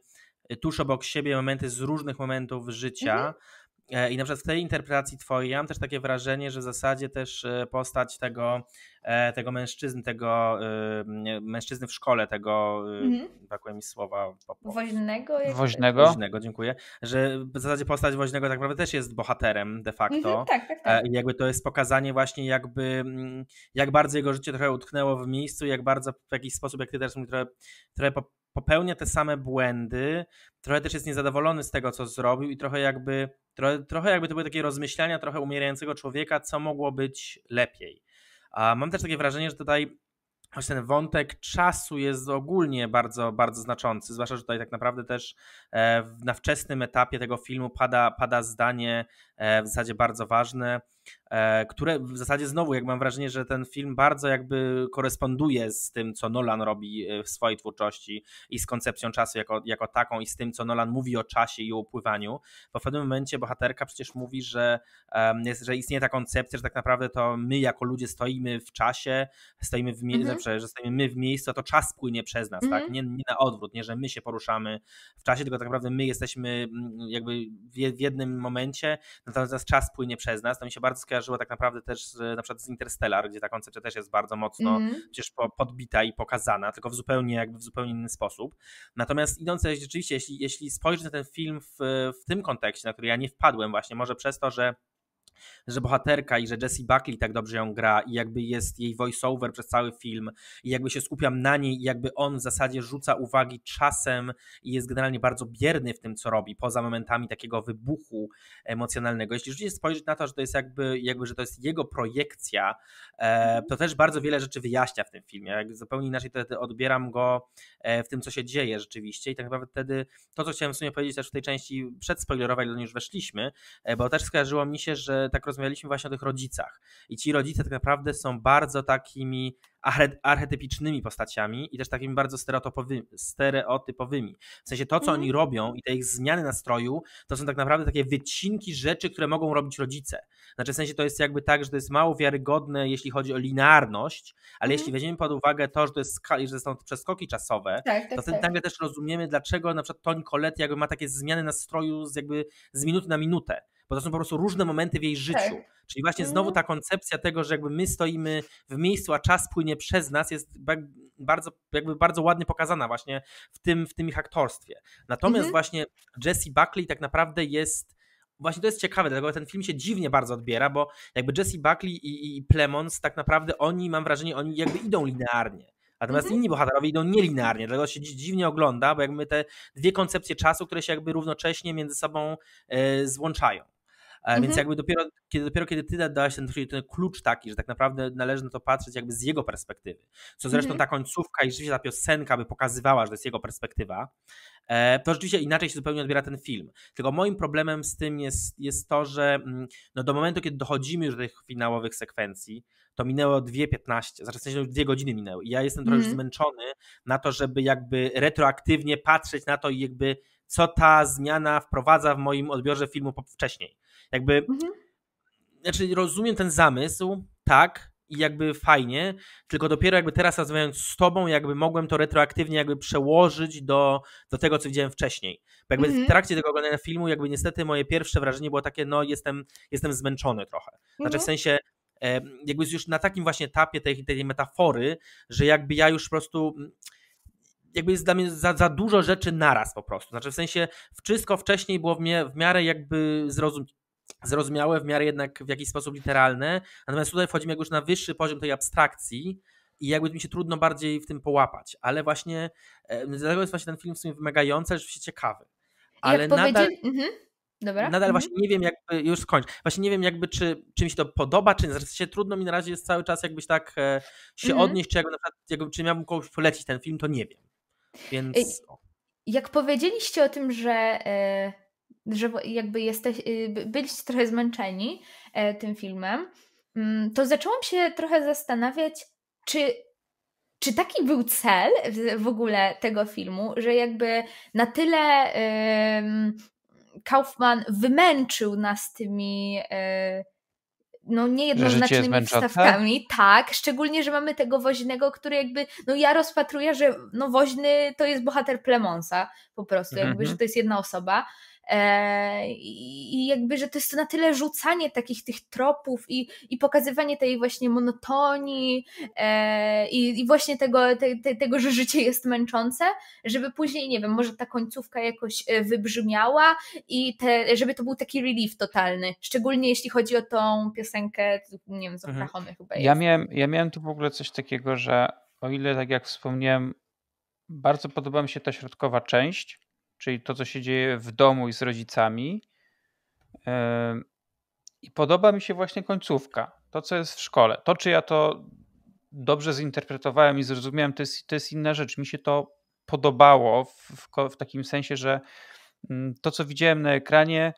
tuż obok siebie momenty z różnych momentów życia mm-hmm. e, i na przykład w tej interpretacji twojej ja mam też takie wrażenie, że w zasadzie też postać tego, e, tego mężczyzny, tego e, mężczyzny w szkole, tego mm-hmm. brakuje mi słowa po, po. Woźnego, jak... Woźnego? Woźnego, dziękuję, że w zasadzie postać Woźnego tak naprawdę też jest bohaterem de facto. Mm-hmm, tak, tak, tak. E, jakby to jest pokazanie właśnie jakby jak bardzo jego życie trochę utknęło w miejscu, jak bardzo w jakiś sposób, jak ty teraz mówisz, trochę, trochę po, popełnia te same błędy, trochę też jest niezadowolony z tego, co zrobił i trochę jakby, trochę, trochę jakby to były takie rozmyślania trochę umierającego człowieka, co mogło być lepiej. A mam też takie wrażenie, że tutaj choć ten wątek czasu jest ogólnie bardzo, bardzo znaczący, zwłaszcza, że tutaj tak naprawdę też na wczesnym etapie tego filmu pada, pada zdanie w zasadzie bardzo ważne, które w zasadzie znowu, jak mam wrażenie, że ten film bardzo jakby koresponduje z tym, co Nolan robi w swojej twórczości i z koncepcją czasu jako, jako taką i z tym, co Nolan mówi o czasie i o upływaniu, bo w pewnym momencie bohaterka przecież mówi, że, że istnieje ta koncepcja, że tak naprawdę to my jako ludzie stoimy w czasie, stoimy w mie- mhm. że, że stoimy my w miejscu, a to czas płynie przez nas, mhm. tak? Nie, nie na odwrót, nie, że my się poruszamy w czasie, tylko tak naprawdę my jesteśmy jakby w jednym momencie, natomiast czas płynie przez nas. To mi się bardzo skojarzyło tak naprawdę też na przykład z Interstellar, gdzie ta koncepcja też jest bardzo mocno mm. przecież podbita i pokazana, tylko w zupełnie jakby w zupełnie inny sposób. Natomiast idąc rzeczywiście, jeśli, jeśli spojrzeć na ten film w, w tym kontekście, na który ja nie wpadłem właśnie, może przez to, że że bohaterka i że Jesse Buckley tak dobrze ją gra i jakby jest jej voiceover przez cały film i jakby się skupiam na niej i jakby on w zasadzie rzuca uwagi czasem i jest generalnie bardzo bierny w tym, co robi, poza momentami takiego wybuchu emocjonalnego. Jeśli rzeczywiście spojrzeć na to, że to jest jakby, jakby że to jest jego projekcja, e, to też bardzo wiele rzeczy wyjaśnia w tym filmie. Jak zupełnie inaczej wtedy odbieram go w tym, co się dzieje rzeczywiście i tak naprawdę wtedy to, co chciałem w sumie powiedzieć też w tej części przedspoilerowej, do niej już weszliśmy, e, bo też skojarzyło mi się, że tak rozmawialiśmy właśnie o tych rodzicach i ci rodzice tak naprawdę są bardzo takimi archetypicznymi postaciami i też takimi bardzo stereotypowymi. W sensie to, co oni robią i te ich zmiany nastroju, to są tak naprawdę takie wycinki rzeczy, które mogą robić rodzice. Znaczy w sensie to jest jakby tak, że to jest mało wiarygodne, jeśli chodzi o linearność, ale mm. jeśli weźmiemy pod uwagę to, że to, jest, że są przeskoki czasowe, tak, tak, to wtedy tak. nagle też rozumiemy, dlaczego na przykład Toni Collette jakby ma takie zmiany nastroju z, jakby z minuty na minutę. Bo to są po prostu różne momenty w jej życiu. Tak. Czyli właśnie znowu ta koncepcja tego, że jakby my stoimy w miejscu, a czas płynie przez nas, jest bardzo, jakby bardzo ładnie pokazana właśnie w tym, w tym ich aktorstwie. Natomiast mhm. właśnie Jesse Buckley tak naprawdę jest, właśnie to jest ciekawe, dlatego ten film się dziwnie bardzo odbiera, bo jakby Jesse Buckley i, i Plemons tak naprawdę oni, mam wrażenie, oni jakby idą linearnie. Natomiast mhm. inni bohaterowie idą nielinearnie, dlatego się dziwnie ogląda, bo jakby te dwie koncepcje czasu, które się jakby równocześnie między sobą e, złączają. Mm-hmm. Więc jakby dopiero kiedy, dopiero kiedy ty dałaś ten, ten klucz taki, że tak naprawdę należy na to patrzeć jakby z jego perspektywy, co zresztą mm-hmm. ta końcówka i rzeczywiście ta piosenka by pokazywała, że to jest jego perspektywa, to rzeczywiście inaczej się zupełnie odbiera ten film. Tylko moim problemem z tym jest, jest to, że no do momentu, kiedy dochodzimy już do tych finałowych sekwencji, to minęło dwie piętnaście, znaczy w sensie już dwie godziny minęły i ja jestem trochę mm-hmm. już zmęczony na to, żeby jakby retroaktywnie patrzeć na to i jakby co ta zmiana wprowadza w moim odbiorze filmu wcześniej. Jakby, mhm. znaczy rozumiem ten zamysł, tak, i jakby fajnie, tylko dopiero jakby teraz rozmawiając z tobą, jakby mogłem to retroaktywnie jakby przełożyć do, do tego, co widziałem wcześniej. Bo jakby mhm. w trakcie tego oglądania filmu jakby niestety moje pierwsze wrażenie było takie, no jestem, jestem zmęczony trochę. Znaczy mhm. w sensie e, jakby już na takim właśnie etapie tej, tej metafory, że jakby ja już po prostu... jakby jest dla mnie za, za dużo rzeczy naraz po prostu. Znaczy w sensie wszystko wcześniej było w, mnie, w miarę jakby zrozum- zrozumiałe, w miarę jednak w jakiś sposób literalne, natomiast tutaj wchodzimy już na wyższy poziom tej abstrakcji i jakby mi się trudno bardziej w tym połapać, ale właśnie e, dlatego jest właśnie ten film w sumie wymagający, rzeczywiście ciekawy. Ale jak nadal... Powiedzi... Mhm. Dobra. Nadal mhm. właśnie nie wiem jakby, już skończę, właśnie nie wiem jakby czy, czy mi się to podoba, czy nie, znaczy się trudno mi na razie jest cały czas jakbyś tak e, się mhm. odnieść, czy jakby na przykład, jakby, czy miałbym komuś polecić ten film, to nie wiem. Więc... Jak powiedzieliście o tym, że, że jakby jesteś, byliście trochę zmęczeni tym filmem, to zaczęłam się trochę zastanawiać, czy, czy taki był cel w ogóle tego filmu, że jakby na tyle Kaufman wymęczył nas tymi no niejednoznacznymi wstawkami. Tak, szczególnie, że mamy tego Woźnego, który jakby, no ja rozpatruję, że no Woźny to jest bohater Plemonsa po prostu, jakby, mm-hmm. że to jest jedna osoba e, i jakby, że to jest to na tyle rzucanie takich tych tropów i, i pokazywanie tej właśnie monotonii e, i, i właśnie tego, te, te, tego, że życie jest męczące, żeby później, nie wiem, może ta końcówka jakoś wybrzmiała i te, żeby to był taki relief totalny, szczególnie jeśli chodzi o tą piosenkę nie wiem, z Oklahoma chyba jest. Ja miałem, ja miałem tu w ogóle coś takiego, że o ile, tak jak wspomniałem, bardzo podoba mi się ta środkowa część, czyli to, co się dzieje w domu i z rodzicami, yy, i podoba mi się właśnie końcówka, to, co jest w szkole. To, czy ja to dobrze zinterpretowałem i zrozumiałem, to jest, to jest inna rzecz. Mi się to podobało w, w, w takim sensie, że to, co widziałem na ekranie,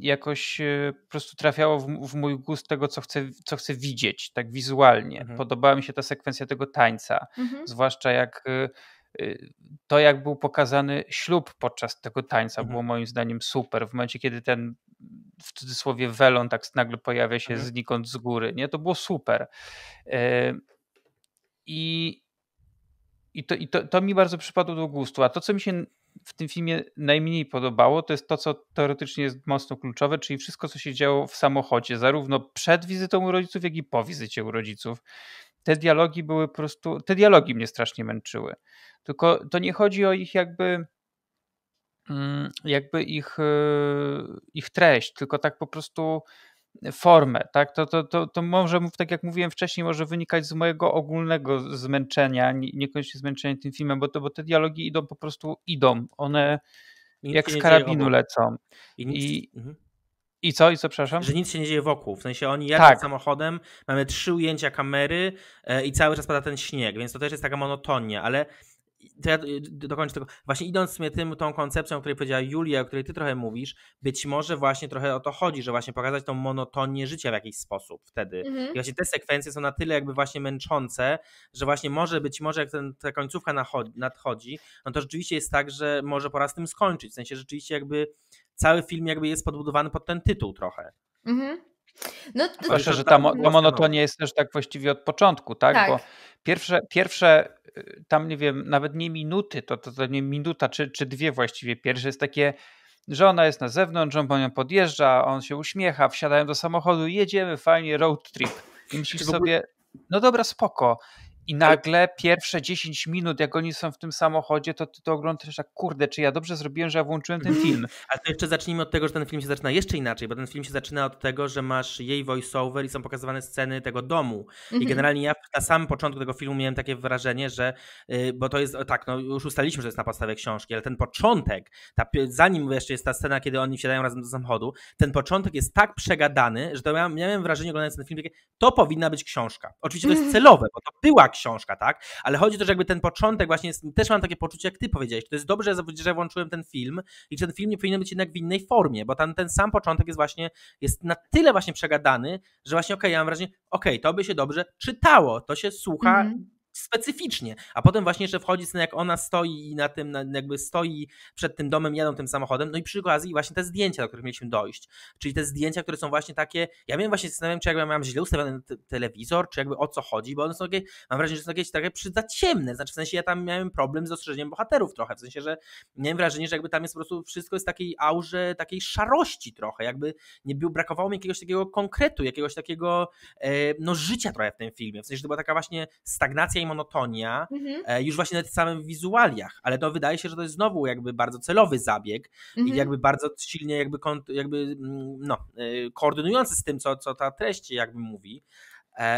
jakoś po prostu trafiało w, w mój gust tego, co chcę, co chcę widzieć, tak wizualnie. Mhm. Podobała mi się ta sekwencja tego tańca, mhm. zwłaszcza jak to, jak był pokazany ślub podczas tego tańca, mhm. było moim zdaniem super. W momencie, kiedy ten, w cudzysłowie, welon tak nagle pojawia się mhm. znikąd z góry, nie? To było super. I, i, to, i to, to mi bardzo przypadło do gustu. A to, co mi się w tym filmie najmniej podobało, to jest to, co teoretycznie jest mocno kluczowe, czyli wszystko, co się działo w samochodzie, zarówno przed wizytą u rodziców, jak i po wizycie u rodziców. Te dialogi były po prostu, te dialogi mnie strasznie męczyły. Tylko to nie chodzi o ich jakby, jakby ich, ich treść, tylko tak po prostu formę, tak? To, to, to, to może, tak jak mówiłem wcześniej, może wynikać z mojego ogólnego zmęczenia, niekoniecznie zmęczenia tym filmem, bo, to, bo te dialogi idą po prostu, idą. One nic jak z karabinu lecą. I, nic... I, mhm. I co? I co, przepraszam? Że nic się nie dzieje wokół. W sensie oni jadą tak. samochodem, mamy trzy ujęcia kamery i cały czas pada ten śnieg, więc to też jest taka monotonia, ale to ja dokończę tego. Właśnie idąc tym, tą koncepcją, o której powiedziała Julia, o której ty trochę mówisz, być może właśnie trochę o to chodzi, że właśnie pokazać tą monotonię życia w jakiś sposób wtedy. Mhm. I właśnie te sekwencje są na tyle jakby właśnie męczące, że właśnie może być może jak ten, ta końcówka nachodzi, nadchodzi, no to rzeczywiście jest tak, że może pora z tym skończyć. W sensie rzeczywiście jakby cały film jakby jest podbudowany pod ten tytuł trochę. Mhm. No, to... Zwłaszcza, że ta, mo- ta monotonia jest też tak właściwie od początku, tak? tak. Bo pierwsze, pierwsze tam nie wiem, nawet nie minuty, to, to, to nie minuta czy, czy dwie właściwie pierwsze jest takie, że ona jest na zewnątrz, on po nią podjeżdża, on się uśmiecha, wsiadają do samochodu, jedziemy, fajnie, road trip. I myślisz czy sobie, no dobra, spoko. I nagle pierwsze dziesięć minut, jak oni są w tym samochodzie, to ty to oglądasz tak, kurde, czy ja dobrze zrobiłem, że ja włączyłem ten film. Ale to jeszcze zacznijmy od tego, że ten film się zaczyna jeszcze inaczej, bo ten film się zaczyna od tego, że masz jej voice-over i są pokazywane sceny tego domu. Mm-hmm. I generalnie ja na samym początku tego filmu miałem takie wrażenie, że, bo to jest, tak, no już ustaliliśmy, że jest na podstawie książki, ale ten początek, ta, zanim jeszcze jest ta scena, kiedy oni wsiadają razem do samochodu, ten początek jest tak przegadany, że to ja miałem wrażenie, oglądając ten film, takie, to powinna być książka. Oczywiście to jest celowe, bo to była książka, tak? Ale chodzi o to, że jakby ten początek właśnie jest, też mam takie poczucie, jak ty powiedziałeś, to jest dobrze, że włączyłem ten film i ten film nie powinien być jednak w innej formie, bo tam ten sam początek jest właśnie, jest na tyle właśnie przegadany, że właśnie okej, okay, ja mam wrażenie, okej, okay, to by się dobrze czytało, to się słucha mm. specyficznie, a potem właśnie jeszcze wchodzi scena, jak ona stoi na tym, na, jakby stoi przed tym domem, jadą tym samochodem, no i przy okazji właśnie te zdjęcia, do których mieliśmy dojść, czyli te zdjęcia, które są właśnie takie, ja miałem właśnie, zastanawiam, czy jakby ja miałem źle ustawiony te- telewizor, czy jakby o co chodzi, bo one są takie, mam wrażenie, że są jakieś takie za ciemne, znaczy w sensie ja tam miałem problem z ostrzeżeniem bohaterów trochę, w sensie, że miałem wrażenie, że jakby tam jest po prostu wszystko jest w takiej aurze, takiej szarości trochę, jakby nie był, brakowało mi jakiegoś takiego konkretu, jakiegoś takiego e, no życia trochę w tym filmie, w sensie, że to była taka właśnie stagnacja i monotonia, mhm. już właśnie na tych samych wizualiach, ale to wydaje się, że to jest znowu jakby bardzo celowy zabieg mhm. i jakby bardzo silnie jakby, jakby no, koordynujący z tym, co, co ta treść jakby mówi.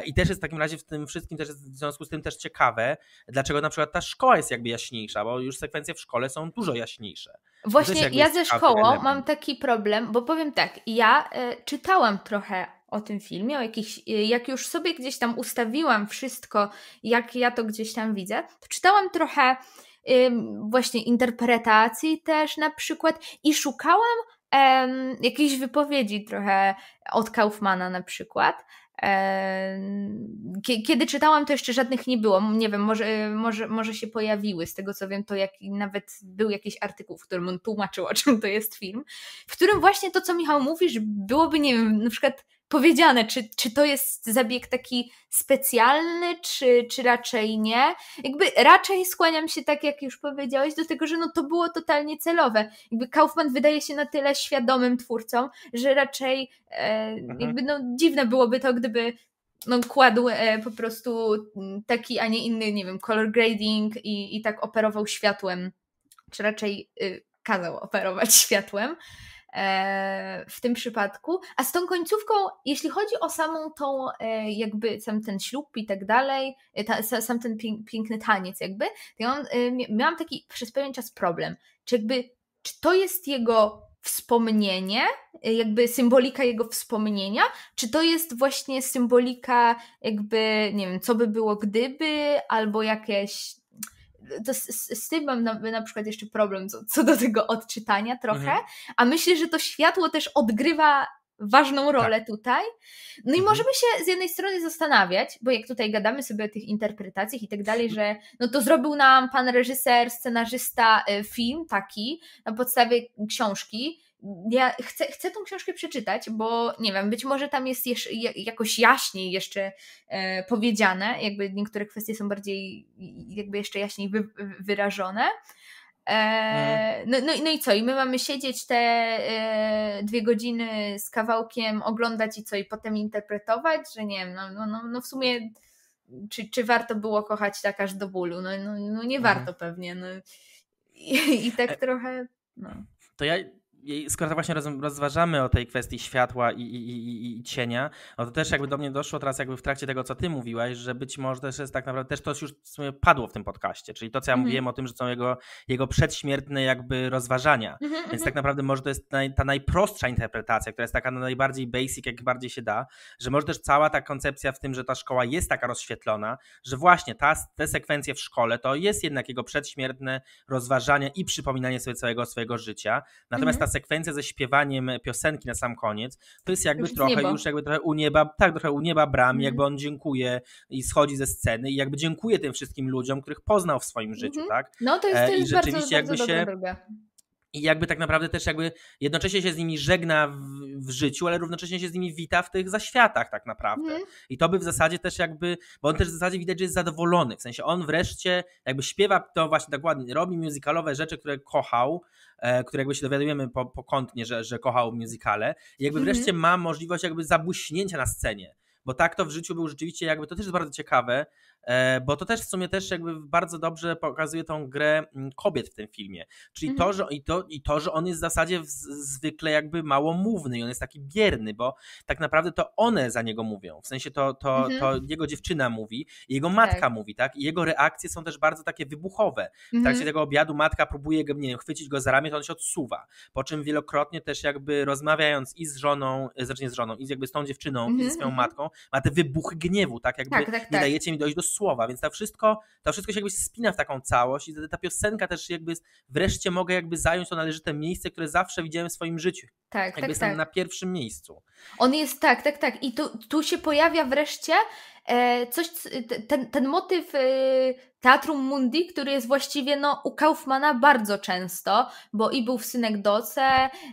I też jest w takim razie w tym wszystkim, też jest w związku z tym też ciekawe, dlaczego na przykład ta szkoła jest jakby jaśniejsza, bo już sekwencje w szkole są dużo jaśniejsze. Właśnie ja ze szkołą mam taki problem, bo powiem tak, ja y, czytałam trochę o tym filmie, o jakichś, jak już sobie gdzieś tam ustawiłam wszystko, jak ja to gdzieś tam widzę, to czytałam trochę właśnie interpretacji też na przykład i szukałam em, jakiejś wypowiedzi trochę od Kaufmana na przykład. Kiedy czytałam, to jeszcze żadnych nie było. Nie wiem, może, może, może się pojawiły. Z tego co wiem, to jak, nawet był jakiś artykuł, w którym on tłumaczył, o czym to jest film, w którym właśnie to, co Michał mówisz, byłoby, nie wiem, na przykład powiedziane, czy, czy to jest zabieg taki specjalny, czy, czy raczej nie. Jakby raczej skłaniam się, tak jak już powiedziałeś, do tego, że no to było totalnie celowe. Jakby Kaufman wydaje się na tyle świadomym twórcą, że raczej e, jakby no dziwne byłoby to, gdyby no kładł e, po prostu taki, a nie inny, nie wiem, color grading i, i tak operował światłem, czy raczej e, kazał operować światłem w tym przypadku. A z tą końcówką, jeśli chodzi o samą tą, jakby sam ten ślub i tak dalej, ta, sam ten piękny taniec jakby, to ja mam, miałam taki przez pewien czas problem. Czy jakby, czy to jest jego wspomnienie, jakby symbolika jego wspomnienia, czy to jest właśnie symbolika jakby, nie wiem, co by było gdyby, albo jakieś... To z, z tym mam na, na przykład jeszcze problem co, co do tego odczytania trochę, mhm. a myślę, że to światło też odgrywa ważną rolę tak. tutaj. No mhm. i możemy się z jednej strony zastanawiać, bo jak tutaj gadamy sobie o tych interpretacjach i tak dalej, że no to zrobił nam pan reżyser, scenarzysta film taki na podstawie książki. Ja chcę, chcę tą książkę przeczytać, bo nie wiem, być może tam jest jeszcze, jakoś jaśniej jeszcze e, powiedziane, jakby niektóre kwestie są bardziej jakby jeszcze jaśniej wy, wyrażone. E, no, no, no i co? I my mamy siedzieć te e, dwie godziny z kawałkiem, oglądać i co? I potem interpretować? Że nie wiem, no, no, no w sumie czy, czy warto było kochać tak aż do bólu? No, no, no nie warto pewnie. No. I, I tak trochę... No. To ja... Skoro tak właśnie rozważamy o tej kwestii światła i, i, i, i cienia, no to też jakby do mnie doszło teraz jakby w trakcie tego, co ty mówiłaś, że być może też jest tak naprawdę, też to już w sumie padło w tym podcaście, czyli to, co ja mm-hmm. mówiłem o tym, że są jego, jego przedśmiertne jakby rozważania, mm-hmm, więc tak naprawdę może to jest naj, ta najprostsza interpretacja, która jest taka najbardziej basic, jak bardziej się da, że może też cała ta koncepcja w tym, że ta szkoła jest taka rozświetlona, że właśnie ta, te sekwencje w szkole to jest jednak jego przedśmiertne rozważania i przypominanie sobie całego swojego życia, natomiast mm-hmm. ta sekwencja ze śpiewaniem piosenki na sam koniec, to jest jakby już trochę już jakby trochę u nieba, tak, trochę u nieba brami, mm. jakby on dziękuje i schodzi ze sceny i jakby dziękuje tym wszystkim ludziom, których poznał w swoim życiu, mm-hmm. tak? No to jest, to jest I bardzo, rzeczywiście bardzo jakby się droga. I jakby tak naprawdę też jakby jednocześnie się z nimi żegna w, w życiu, ale równocześnie się z nimi wita w tych zaświatach tak naprawdę. Mm. I to by w zasadzie też jakby, bo on też w zasadzie widać, że jest zadowolony, w sensie on wreszcie jakby śpiewa to właśnie dokładnie, robi musicalowe rzeczy, które kochał, które jakby się dowiadujemy pokątnie, po że, że kochał musicale i jakby wreszcie mm-hmm. ma możliwość jakby zabłyśnięcia na scenie, bo tak to w życiu był rzeczywiście jakby, to też jest bardzo ciekawe, bo to też w sumie też jakby bardzo dobrze pokazuje tą grę kobiet w tym filmie, czyli mm-hmm. to, że, i, to, i to, że on jest w zasadzie w, zwykle jakby małomówny i on jest taki bierny, bo tak naprawdę to one za niego mówią, w sensie to, to, mm-hmm. to jego dziewczyna mówi, jego matka tak. mówi, tak? I jego reakcje są też bardzo takie wybuchowe. W trakcie mm-hmm. tego obiadu matka próbuje, nie wiem, chwycić go za ramię, to on się odsuwa, po czym wielokrotnie też jakby rozmawiając i z żoną, znaczy nie z żoną, i jakby z tą dziewczyną, mm-hmm. i ze swoją matką, ma te wybuchy gniewu, tak? Jakby tak, tak, tak. nie dajecie mi dojść do słowa, więc to wszystko, to wszystko się jakby spina w taką całość i ta piosenka też jakby wreszcie mogę jakby zająć to należyte miejsce, które zawsze widziałem w swoim życiu. Tak, jakby tak, jestem tak. na pierwszym miejscu. On jest tak, tak, tak i tu, tu się pojawia wreszcie e, coś, ten, ten motyw e, Teatrum Mundi, który jest właściwie no, u Kaufmana bardzo często, bo i był w Synekdoce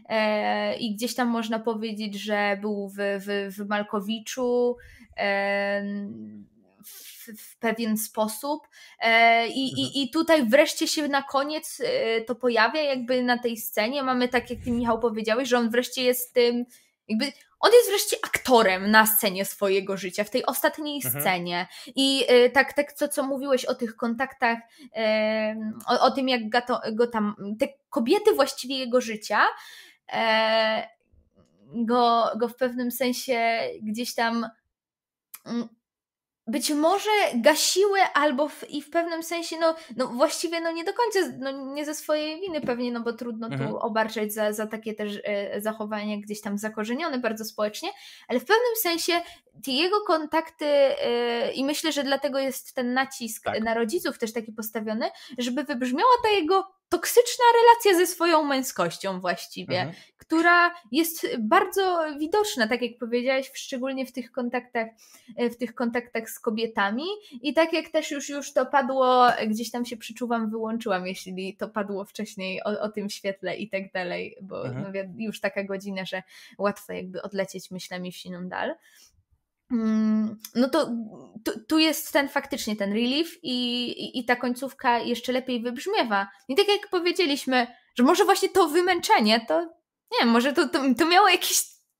e, i gdzieś tam można powiedzieć, że był w, w, w Malkowiczu e, w pewien sposób I, i, i tutaj wreszcie się na koniec to pojawia jakby na tej scenie, mamy tak jak ty Michał powiedziałeś, że on wreszcie jest tym, jakby on jest wreszcie aktorem na scenie swojego życia, w tej ostatniej mhm. scenie i tak, tak co, co mówiłeś o tych kontaktach, o, o tym jak gato, go tam, te kobiety właściwie jego życia go, go w pewnym sensie gdzieś tam być może gasiły albo w, i w pewnym sensie, no, no właściwie no nie do końca, no nie ze swojej winy pewnie, no bo trudno mhm. tu obarczać za, za takie też e, zachowania gdzieś tam zakorzenione bardzo społecznie, ale w pewnym sensie te jego kontakty e, i myślę, że dlatego jest ten nacisk tak. na rodziców też taki postawiony, żeby wybrzmiała ta jego toksyczna relacja ze swoją męskością właściwie, mhm. która jest bardzo widoczna, tak jak powiedziałaś, szczególnie w tych kontaktach, w tych kontaktach z kobietami i tak jak też już, już to padło, gdzieś tam się przyczuwam, wyłączyłam, jeśli to padło wcześniej o, o tym świetle i tak dalej, bo mhm. no, już taka godzina, że łatwo jakby odlecieć myślami w siną dal. No to tu jest ten faktycznie ten relief i, i, i ta końcówka jeszcze lepiej wybrzmiewa. I tak jak powiedzieliśmy, że może właśnie to wymęczenie, to nie wiem, może to, to, to miało jakiś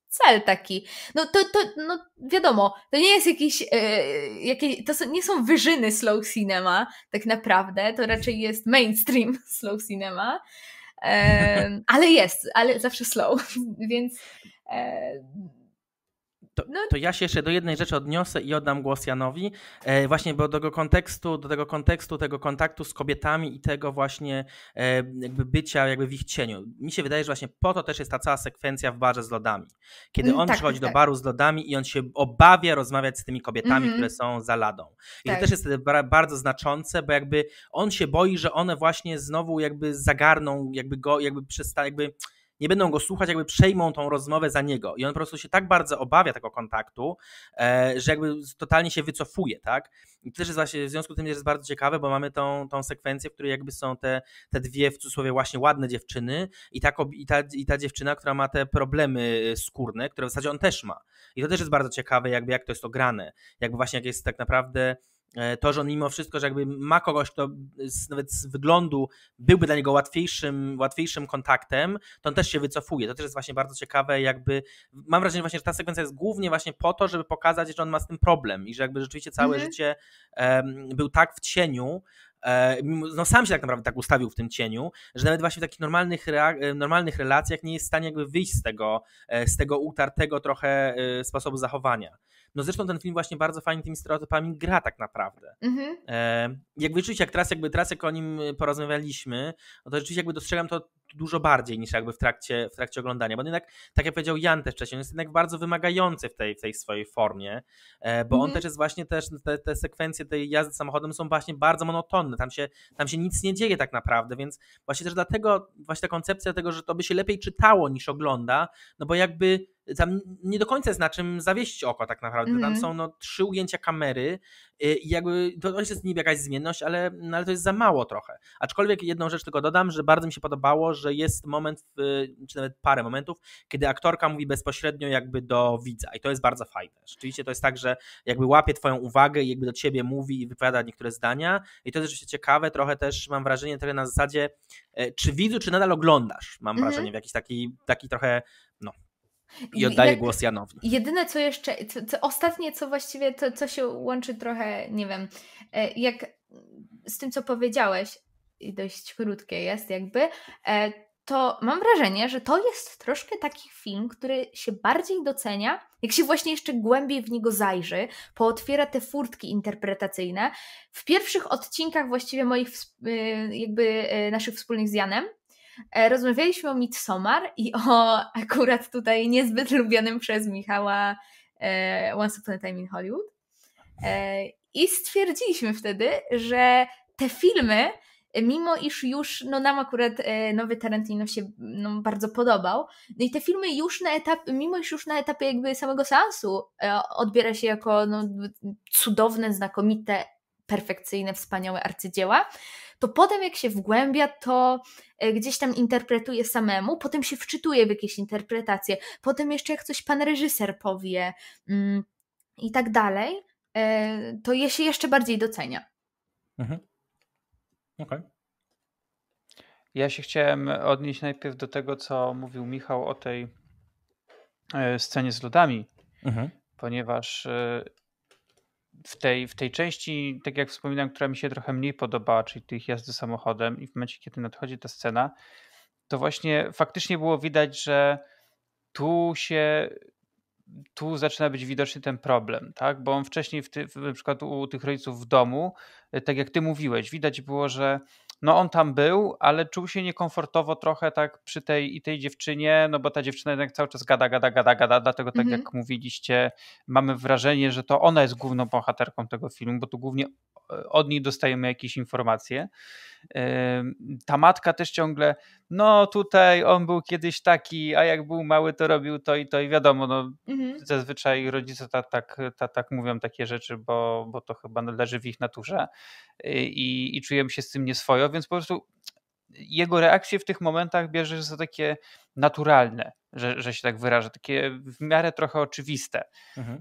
cel taki. No to, to no wiadomo, to nie jest jakiś, yy, jakieś, to są, nie są wyżyny slow cinema tak naprawdę, to raczej jest mainstream slow cinema, yy, ale jest, ale zawsze slow, więc... Yy, To, to ja się jeszcze do jednej rzeczy odniosę i oddam głos Janowi, e, właśnie bo do tego kontekstu, do tego kontekstu, tego kontaktu z kobietami i tego właśnie e, jakby bycia jakby w ich cieniu. Mi się wydaje, że właśnie po to też jest ta cała sekwencja w barze z lodami. Kiedy on tak, przychodzi tak. do baru z lodami i on się obawia rozmawiać z tymi kobietami, mm-hmm. które są za ladą. I tak. to też jest bardzo znaczące, bo jakby on się boi, że one właśnie znowu jakby zagarną, jakby go, jakby przestaną, jakby... nie będą go słuchać, jakby przejmą tą rozmowę za niego i on po prostu się tak bardzo obawia tego kontaktu, że jakby totalnie się wycofuje, tak? I to też jest właśnie w związku z tym jest bardzo ciekawe, bo mamy tą, tą sekwencję, w której jakby są te, te dwie w cudzysłowie właśnie ładne dziewczyny i ta, i, ta, i ta dziewczyna, która ma te problemy skórne, które w zasadzie on też ma i to też jest bardzo ciekawe, jakby jak to jest ograne, jakby właśnie jak jest tak naprawdę to, że on mimo wszystko, że jakby ma kogoś, kto z, nawet z wyglądu byłby dla niego łatwiejszym, łatwiejszym kontaktem, to on też się wycofuje. To też jest właśnie bardzo ciekawe, jakby mam wrażenie właśnie, że ta sekwencja jest głównie właśnie po to, żeby pokazać, że on ma z tym problem i że jakby rzeczywiście całe mhm. życie um, był tak w cieniu, no sam się tak naprawdę tak ustawił w tym cieniu, że nawet właśnie w takich normalnych, normalnych relacjach nie jest w stanie jakby wyjść z tego, z tego utartego trochę sposobu zachowania. No zresztą ten film właśnie bardzo fajnie tymi stereotypami gra tak naprawdę. Mhm. Jakby rzeczywiście jak teraz, jakby teraz jak o nim porozmawialiśmy, no to rzeczywiście jakby dostrzegam to dużo bardziej niż jakby w trakcie, w trakcie oglądania, bo jednak, tak jak powiedział Jan też wcześniej, on jest jednak bardzo wymagający w tej, w tej swojej formie, bo on mm-hmm. też jest właśnie, też te, te sekwencje tej jazdy samochodem są właśnie bardzo monotonne, tam się, tam się nic nie dzieje tak naprawdę, więc właśnie też dlatego właśnie ta koncepcja tego, że to by się lepiej czytało niż ogląda, no bo jakby tam nie do końca jest na czym zawieść oko tak naprawdę, mm-hmm. tam są no, trzy ujęcia kamery i jakby to jest niby jakaś zmienność, ale, no, ale to jest za mało trochę, aczkolwiek jedną rzecz tylko dodam, że bardzo mi się podobało, że jest moment, czy nawet parę momentów, kiedy aktorka mówi bezpośrednio jakby do widza i to jest bardzo fajne, rzeczywiście to jest tak, że jakby łapie twoją uwagę i jakby do ciebie mówi i wypowiada niektóre zdania i to jest rzeczywiście ciekawe, trochę też mam wrażenie trochę na zasadzie, czy widzu, czy nadal oglądasz, mam mhm. wrażenie w jakiś taki, taki trochę, no. I oddaję głos Janowi. Jedyne co jeszcze, co, co ostatnie co właściwie, to, co się łączy trochę, nie wiem, jak z tym co powiedziałeś i dość krótkie jest jakby, to mam wrażenie, że to jest troszkę taki film, który się bardziej docenia, jak się właśnie jeszcze głębiej w niego zajrzy, pootwiera te furtki interpretacyjne. W pierwszych odcinkach właściwie moich, jakby naszych wspólnych z Janem, rozmawialiśmy o Midsommar i o akurat tutaj niezbyt lubianym przez Michała e, Once Upon a Time in Hollywood e, i stwierdziliśmy wtedy, że te filmy, mimo iż już no nam akurat e, nowy Tarantino się no, bardzo podobał, no i te filmy już na etapie, mimo iż już na etapie jakby samego seansu e, odbiera się jako no, cudowne, znakomite, perfekcyjne, wspaniałe arcydzieła, to potem jak się wgłębia, to gdzieś tam interpretuje samemu, potem się wczytuje w jakieś interpretacje, potem jeszcze jak coś pan reżyser powie yy, i tak dalej, yy, to je się jeszcze bardziej docenia. Mhm. Okej. Okay. Ja się chciałem odnieść najpierw do tego, co mówił Michał o tej yy, scenie z lodami, mhm. ponieważ yy, W tej, w tej części, tak jak wspominałem, która mi się trochę mniej podobała, czyli tych jazdy samochodem i w momencie, kiedy nadchodzi ta scena, to właśnie faktycznie było widać, że tu się tu zaczyna być widoczny ten problem, tak? Bo on wcześniej w ty, na przykład u tych rodziców w domu, tak jak ty mówiłeś, widać było, że no on tam był, ale czuł się niekomfortowo trochę tak przy tej i tej dziewczynie, no bo ta dziewczyna jednak cały czas gada, gada, gada, gada, dlatego tak mhm. jak mówiliście, mamy wrażenie, że to ona jest główną bohaterką tego filmu, bo tu głównie od niej dostajemy jakieś informacje. Ta matka też ciągle, no tutaj on był kiedyś taki, a jak był mały, to robił to i to i wiadomo, no mhm. zazwyczaj rodzice tak, tak, tak, tak mówią takie rzeczy, bo, bo to chyba leży w ich naturze i, i czujemy się z tym nieswojo, więc po prostu jego reakcje w tych momentach bierze za takie naturalne, że, że się tak wyrażę, takie w miarę trochę oczywiste. Mhm.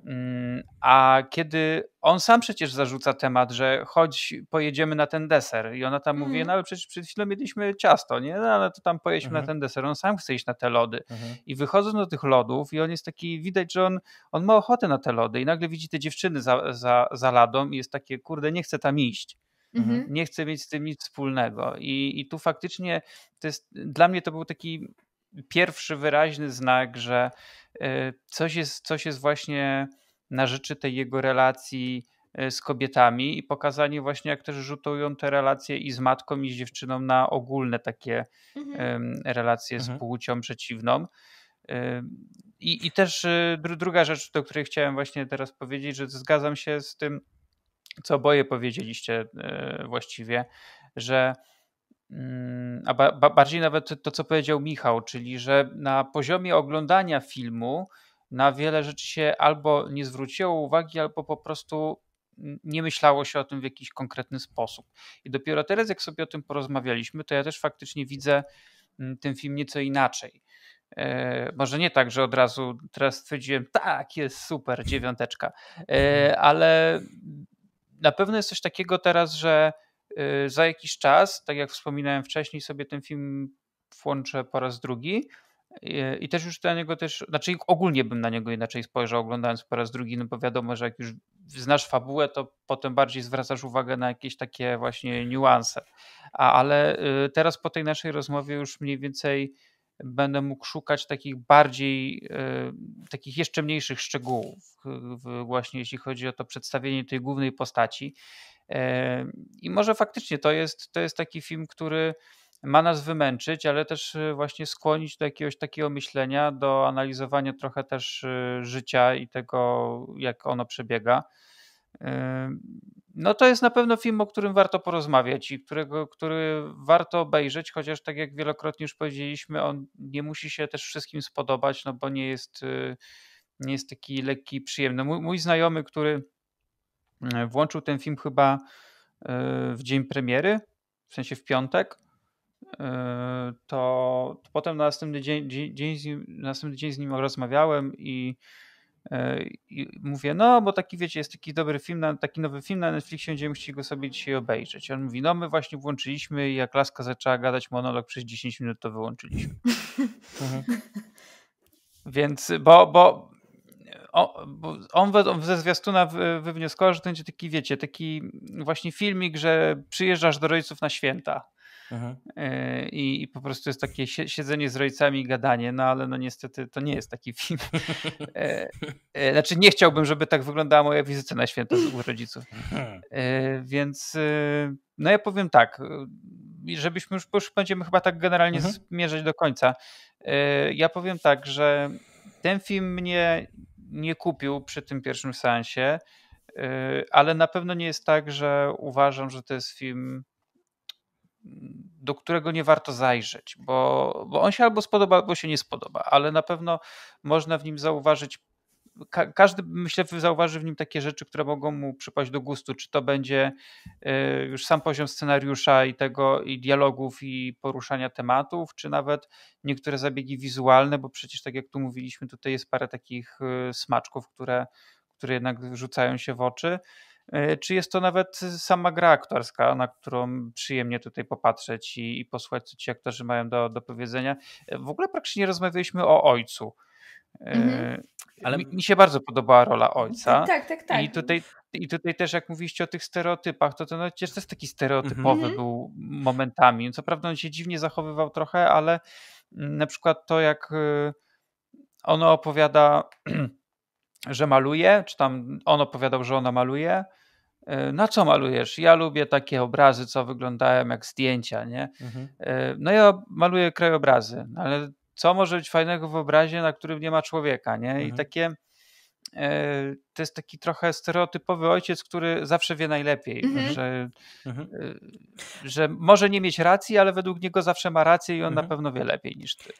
A kiedy on sam przecież zarzuca temat, że chodź, pojedziemy na ten deser i ona tam mhm. mówi, no ale przecież przed chwilą jedliśmy ciasto, nie? No ale to tam pojedźmy mhm. na ten deser. On sam chce iść na te lody. Mhm. I wychodząc do tych lodów i on jest taki, widać, że on, on ma ochotę na te lody i nagle widzi te dziewczyny za, za, za ladą i jest takie, kurde, nie chce tam iść. Mhm. Nie chcę mieć z tym nic wspólnego. I, i tu faktycznie to jest, dla mnie to był taki pierwszy wyraźny znak, że coś jest, coś jest właśnie na rzeczy tej jego relacji z kobietami i pokazanie właśnie, jak też rzutują te relacje i z matką, i z dziewczyną na ogólne takie mhm. relacje mhm. z płcią przeciwną. I, i też dru, druga rzecz, do której chciałem właśnie teraz powiedzieć, że zgadzam się z tym, co oboje powiedzieliście właściwie, że a ba, bardziej nawet to, co powiedział Michał, czyli że na poziomie oglądania filmu na wiele rzeczy się albo nie zwróciło uwagi, albo po prostu nie myślało się o tym w jakiś konkretny sposób. I dopiero teraz, jak sobie o tym porozmawialiśmy, to ja też faktycznie widzę ten film nieco inaczej. Może nie tak, że od razu teraz stwierdziłem, tak, jest super, dziewiąteczka, ale na pewno jest coś takiego teraz, że za jakiś czas, tak jak wspominałem wcześniej, sobie ten film włączę po raz drugi i też już na niego też, znaczy ogólnie bym na niego inaczej spojrzał, oglądając po raz drugi, no bo wiadomo, że jak już znasz fabułę, to potem bardziej zwracasz uwagę na jakieś takie właśnie niuanse. A, ale teraz po tej naszej rozmowie już mniej więcej będę mógł szukać takich bardziej, y, takich jeszcze mniejszych szczegółów y, właśnie jeśli chodzi o to przedstawienie tej głównej postaci. Y, I może faktycznie to jest, to jest taki film, który ma nas wymęczyć, ale też właśnie skłonić do jakiegoś takiego myślenia, do analizowania trochę też y, życia i tego, jak ono przebiega. Y, No to jest na pewno film, o którym warto porozmawiać i którego, który warto obejrzeć, chociaż tak jak wielokrotnie już powiedzieliśmy, on nie musi się też wszystkim spodobać, no bo nie jest, nie jest taki lekki i przyjemny. Mój, mój znajomy, który włączył ten film chyba w dzień premiery, w sensie w piątek, to potem na następny dzień, dzień, dzień z nim, następny dzień z nim rozmawiałem i I mówię, no bo taki wiecie, jest taki dobry film, taki nowy film na Netflixie, będziemy chcieli go sobie dzisiaj obejrzeć. On mówi, no my właśnie włączyliśmy i jak laska zaczęła gadać monolog przez dziesięć minut, to wyłączyliśmy. Mhm. Więc, bo, bo, o, bo on, we, on ze zwiastuna wywnioskował, że to będzie taki wiecie, taki właśnie filmik, że przyjeżdżasz do rodziców na święta. Mhm. I, I po prostu jest takie siedzenie z rodzicami i gadanie, no ale no niestety to nie jest taki film. Znaczy nie chciałbym, żeby tak wyglądała moja wizyta na święta u rodziców. Więc no ja powiem tak, żebyśmy już, już będziemy chyba tak generalnie mhm. zmierzać do końca. Ja powiem tak, że ten film mnie nie kupił przy tym pierwszym seansie, ale na pewno nie jest tak, że uważam, że to jest film, do którego nie warto zajrzeć, bo, bo on się albo spodoba, albo się nie spodoba, ale na pewno można w nim zauważyć, ka- każdy myślę zauważy w nim takie rzeczy, które mogą mu przypaść do gustu, czy to będzie y, już sam poziom scenariusza i tego, i dialogów, i poruszania tematów, czy nawet niektóre zabiegi wizualne, bo przecież tak jak tu mówiliśmy, tutaj jest parę takich y, smaczków, które, które jednak rzucają się w oczy. Czy jest to nawet sama gra aktorska, na którą przyjemnie tutaj popatrzeć i, i posłuchać, co ci aktorzy mają do, do powiedzenia. W ogóle praktycznie nie rozmawialiśmy o ojcu. Mm-hmm. Ale mi, mi się bardzo podobała rola ojca. Tak, tak, tak. I tutaj, i tutaj też jak mówiliście o tych stereotypach, to, to no, przecież też taki stereotypowy mm-hmm. był momentami. Co prawda on się dziwnie zachowywał trochę, ale na przykład to, jak ono opowiada że maluje, czy tam on opowiadał, że ona maluje. No co malujesz? Ja lubię takie obrazy, co wyglądają jak zdjęcia, nie? Mhm. No ja maluję krajobrazy, ale co może być fajnego w obrazie, na którym nie ma człowieka, nie? Mhm. I takie to jest taki trochę stereotypowy ojciec, który zawsze wie najlepiej, mhm. że, mhm. że może nie mieć racji, ale według niego zawsze ma rację i on mhm. na pewno wie lepiej niż ty.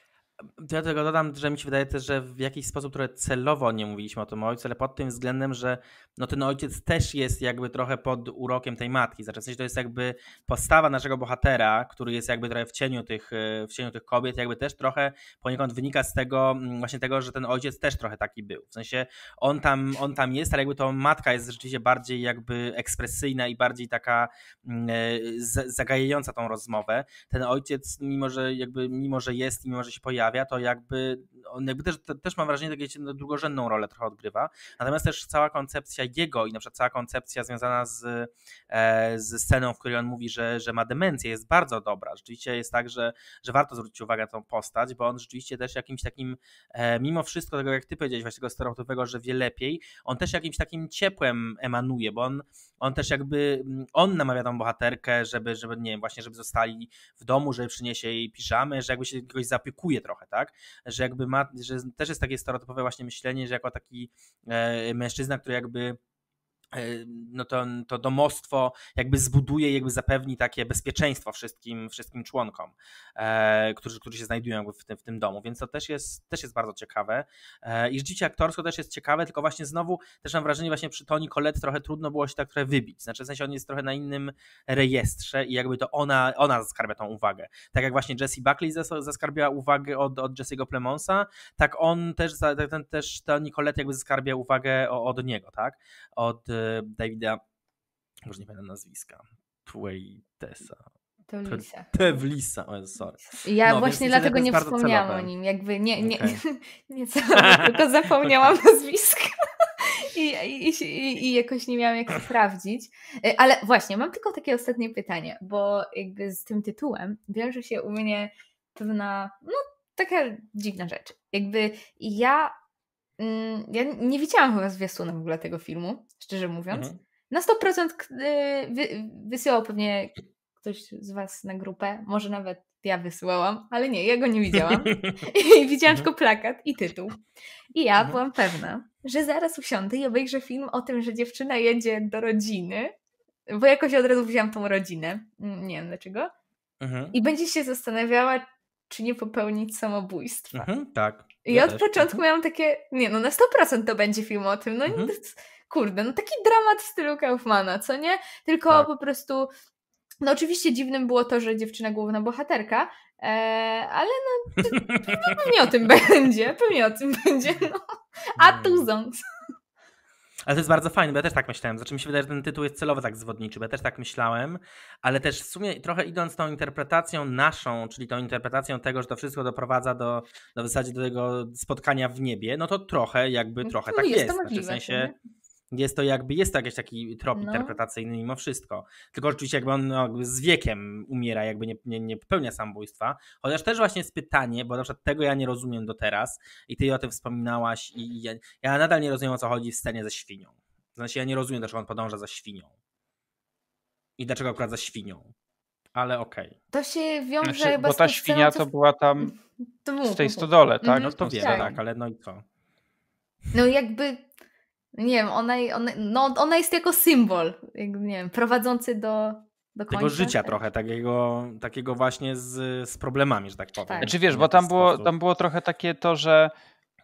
Ja tylko dodam, że mi się wydaje też, że w jakiś sposób trochę celowo nie mówiliśmy o tym ojcu, ale pod tym względem, że no ten ojciec też jest jakby trochę pod urokiem tej matki. Znaczy w sensie to jest jakby postawa naszego bohatera, który jest jakby trochę w cieniu tych, w cieniu tych kobiet, jakby też trochę poniekąd wynika z tego właśnie tego, że ten ojciec też trochę taki był. W sensie on tam, on tam jest, ale jakby to matka jest rzeczywiście bardziej jakby ekspresyjna i bardziej taka z, zagajająca tą rozmowę. Ten ojciec, mimo że jakby mimo że jest i mimo że się pojawia, to jakby on jakby też, też mam wrażenie, że drugorzędną rolę trochę odgrywa. Natomiast też cała koncepcja jego i na przykład cała koncepcja związana z, e, z sceną, w której on mówi, że, że ma demencję, jest bardzo dobra. Rzeczywiście jest tak, że, że warto zwrócić uwagę na tą postać, bo on rzeczywiście też jakimś takim, e, mimo wszystko tego, jak ty powiedziałeś, właśnie tego stereotypowego, że wie lepiej, on też jakimś takim ciepłem emanuje, bo on, on też jakby, on namawia tą bohaterkę, żeby, żeby nie wiem, właśnie, żeby zostali w domu, żeby przyniesie jej piżamy, że jakby się kogoś zapiekuje trochę. Trochę, tak? Że jakby ma, że też jest takie stereotypowe właśnie myślenie, że jako taki e, mężczyzna, który jakby no to, to domostwo jakby zbuduje, jakby zapewni takie bezpieczeństwo wszystkim, wszystkim członkom, e, którzy, którzy się znajdują jakby w, tym, w tym domu, więc to też jest, też jest bardzo ciekawe e, i rzeczywiście aktorsko też jest ciekawe, tylko właśnie znowu też mam wrażenie właśnie przy Toni Collette trochę trudno było się tak trochę wybić, znaczy w sensie on jest trochę na innym rejestrze i jakby to ona, ona zaskarbia tą uwagę, tak jak właśnie Jesse Buckley zaskarbiała uwagę od, od Jesse'ego Plemonsa, tak on też, ten też Toni Collette jakby zaskarbia uwagę od niego, tak? Od Davida, może nie pamiętam nazwiska, Twaitesa. Tewlisa. Tewlisa, oh, sorry. Ja no, właśnie dlatego nie wspomniałam celowe. o nim, jakby nie, nie, okay. nie celowe, tylko zapomniałam nazwiska I, i, i, i jakoś nie miałam jak sprawdzić. Ale właśnie, mam tylko takie ostatnie pytanie, bo jakby z tym tytułem wiąże się u mnie pewna, no taka dziwna rzecz. Jakby ja Ja nie widziałam chyba zwiastuna w ogóle tego filmu, szczerze mówiąc. Mhm. Na sto procent wy, wysyłał pewnie ktoś z Was na grupę, może nawet ja wysyłałam, ale nie, ja go nie widziałam. I widziałam mhm. tylko plakat i tytuł. I ja mhm. byłam pewna, że zaraz usiądę i obejrzę film o tym, że dziewczyna jedzie do rodziny, bo jakoś od razu wzięłam tą rodzinę, nie wiem dlaczego, mhm. i będzie się zastanawiała, czy nie popełnić samobójstwa. Mhm, tak. I ja od też. początku miałam takie, nie no na sto procent to będzie film o tym, no mhm. kurde, no taki dramat w stylu Kaufmana, co nie? Tylko tak. po prostu, no oczywiście dziwnym było to, że dziewczyna główna bohaterka, e, ale no, no pewnie o tym będzie, pewnie o tym będzie, no. A tu ząc. Ale to jest bardzo fajne, bo ja też tak myślałem. Znaczy mi się wydaje, że ten tytuł jest celowo tak zwodniczy, bo ja też tak myślałem, ale też w sumie trochę idąc tą interpretacją naszą, czyli tą interpretacją tego, że to wszystko doprowadza do, do w zasadzie do tego spotkania w niebie, no to trochę jakby, trochę no, tak jest. jest. Znaczy, w sensie... Jest to jakby, jest to jakiś taki trop no. interpretacyjny mimo wszystko. Tylko oczywiście jakby on no, z wiekiem umiera, jakby nie, nie, nie popełnia samobójstwa. Chociaż też właśnie jest pytanie, bo na przykład tego ja nie rozumiem do teraz i ty o tym wspominałaś i ja, ja nadal nie rozumiem, o co chodzi w scenie ze świnią. Znaczy ja nie rozumiem, dlaczego on podąża za świnią. I dlaczego akurat za świnią. Ale okej. Okay. To się wiąże znaczy, chyba bo z ta świnia sceną, to była tam to w tej stodole, tak? Mm-hmm. No to wiem, tak. tak, ale no i co? No jakby... Nie wiem, ona, ona, no ona jest jako symbol, nie wiem, prowadzący do, do końca. Tego życia tak? trochę, takiego, takiego właśnie z, z problemami, że tak powiem. Tak. Znaczy wiesz, bo tam było, tam było trochę takie to, że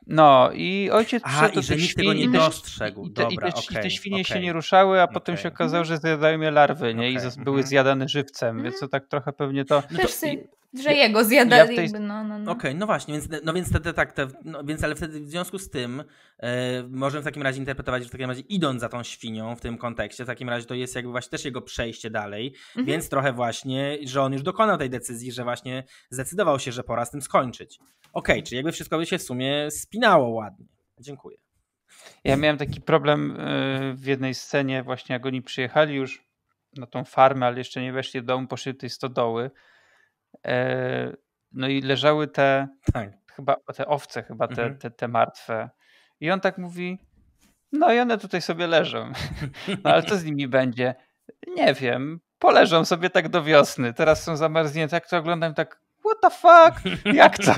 no i ojciec a, przyszedł i że nikt tego nie dostrzegł. I te, Dobra, i te, okay, i te świnie okay. się nie ruszały, a okay. potem się okazało, że zjadają je larwy nie? Okay. i z, były mm. zjadane żywcem, mm. więc to tak trochę pewnie to... No to i, że jego zjadali, ja tej... no, no, no. Okej, okay, no właśnie, więc, no więc wtedy tak, te, no, więc, ale wtedy w związku z tym e, możemy w takim razie interpretować, że w takim razie idąc za tą świnią w tym kontekście, w takim razie to jest jakby właśnie też jego przejście dalej, mhm. więc trochę właśnie, że on już dokonał tej decyzji, że właśnie zdecydował się, że pora z tym skończyć. Okej, okay, czyli jakby wszystko by się w sumie spinało ładnie. Dziękuję. Ja miałem taki problem y, w jednej scenie właśnie, jak oni przyjechali już na tą farmę, ale jeszcze nie weszli do domu, poszli do tej stodoły. No i leżały te tak. chyba te owce, chyba te, mhm. te, te martwe. I on tak mówi, No i one tutaj sobie leżą. No ale co z nimi będzie? Nie wiem. Poleżą sobie tak do wiosny. Teraz są zamarznięte. Jak to oglądam, tak what the fuck? Jak to?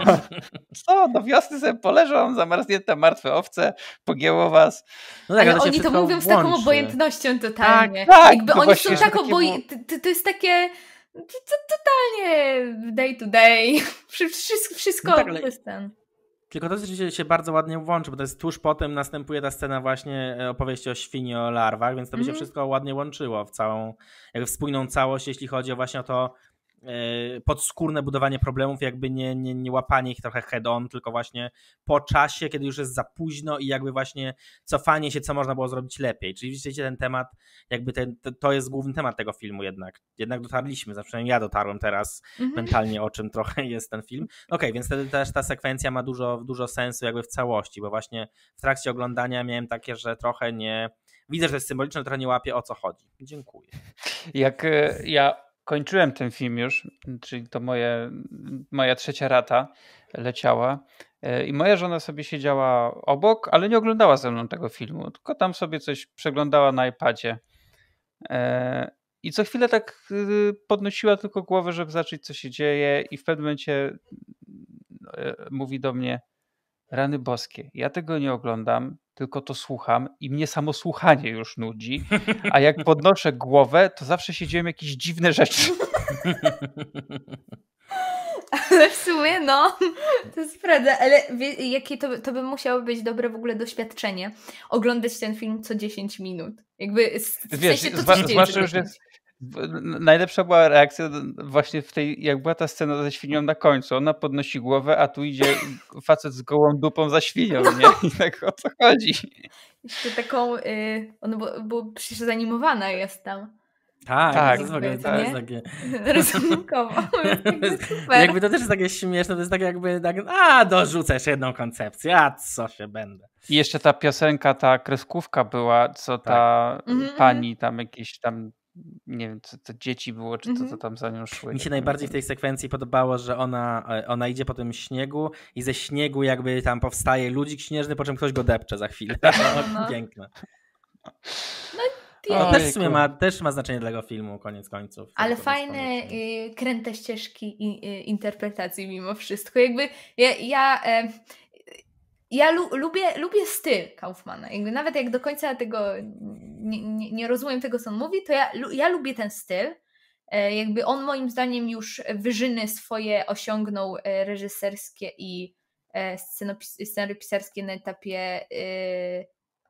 Co? Do wiosny sobie poleżą, zamarznięte martwe owce, pogięło was. No tak, ale to oni to mówią włączy. Z taką obojętnością totalnie. Tak, tak, jakby to oni są tak obojętni. To, to jest takie... Totalnie day to day. Wszystko, wszystko no tak, ale... jest ten. Tylko to rzeczywiście się bardzo ładnie łączy, bo to jest tuż potem następuje ta scena właśnie opowieści o świni, o larwach, więc to by się mm. wszystko ładnie łączyło w całą, jakby w spójną całość, jeśli chodzi o właśnie o to yy, podskórne budowanie problemów, jakby nie, nie, nie łapanie ich trochę head on, tylko właśnie po czasie, kiedy już jest za późno i jakby właśnie cofanie się, co można było zrobić lepiej. Czyli widzicie ten temat, jakby ten, to jest główny temat tego filmu jednak. Jednak dotarliśmy, znaczy ja dotarłem teraz mm-hmm. mentalnie, o czym trochę jest ten film. Okej, okay, więc wtedy też ta sekwencja ma dużo, dużo sensu jakby w całości, bo właśnie w trakcie oglądania miałem takie, że trochę nie... Widzę, że to jest symboliczne, ale trochę nie łapię, o co chodzi. Dziękuję. Jak ja... kończyłem ten film już, czyli to moje, moja trzecia rata leciała i moja żona sobie siedziała obok, ale nie oglądała ze mną tego filmu, tylko tam sobie coś przeglądała na iPadzie i co chwilę tak podnosiła tylko głowę, żeby zobaczyć, co się dzieje i w pewnym momencie mówi do mnie: rany boskie, ja tego nie oglądam, tylko to słucham i mnie samo słuchanie już nudzi, a jak podnoszę głowę, to zawsze się dzieją jakieś dziwne rzeczy. Ale w sumie no, to jest prawda, ale wie, jakie to, to by musiało być dobre w ogóle doświadczenie, oglądać ten film co dziesięć minut. Jakby z, w Wiesz, sensie to zwa, zwłaszcza, że najlepsza była reakcja właśnie w tej, jak była ta scena ze świnią na końcu. Ona podnosi głowę, a tu idzie facet z gołą dupą za świnią, no. nie? I tak o co chodzi? Jeszcze taką, y, ona bo, bo przecież zanimowana jest tam. Tak, tak, to jest w ogóle, to jest takie... Rysunkowo. Jakby to też jest takie śmieszne, to jest tak jakby, tak, a dorzucasz jedną koncepcję, a co się będę. I jeszcze ta piosenka, ta kreskówka była, co tak. ta mm-hmm. pani tam jakieś tam nie wiem, co to dzieci było, czy to, to tam za nią szły. Mi się najbardziej w tej sekwencji podobało, że ona, ona idzie po tym śniegu i ze śniegu jakby tam powstaje ludzik śnieżny, po czym ktoś go depcze za chwilę. No. Piękne. No to też w sumie ma, też ma znaczenie dla tego filmu, koniec końców. Ale fajne, y, kręte ścieżki i, y, interpretacji mimo wszystko. Jakby ja... ja y, Ja lu- lubię, lubię styl Kaufmana. Jakby nawet jak do końca tego nie, nie, nie rozumiem tego, co on mówi, to ja, lu- ja lubię ten styl. E, jakby on moim zdaniem już wyżyny swoje osiągnął e, reżyserskie i e, scenopis- scenario-pisarskie na etapie e,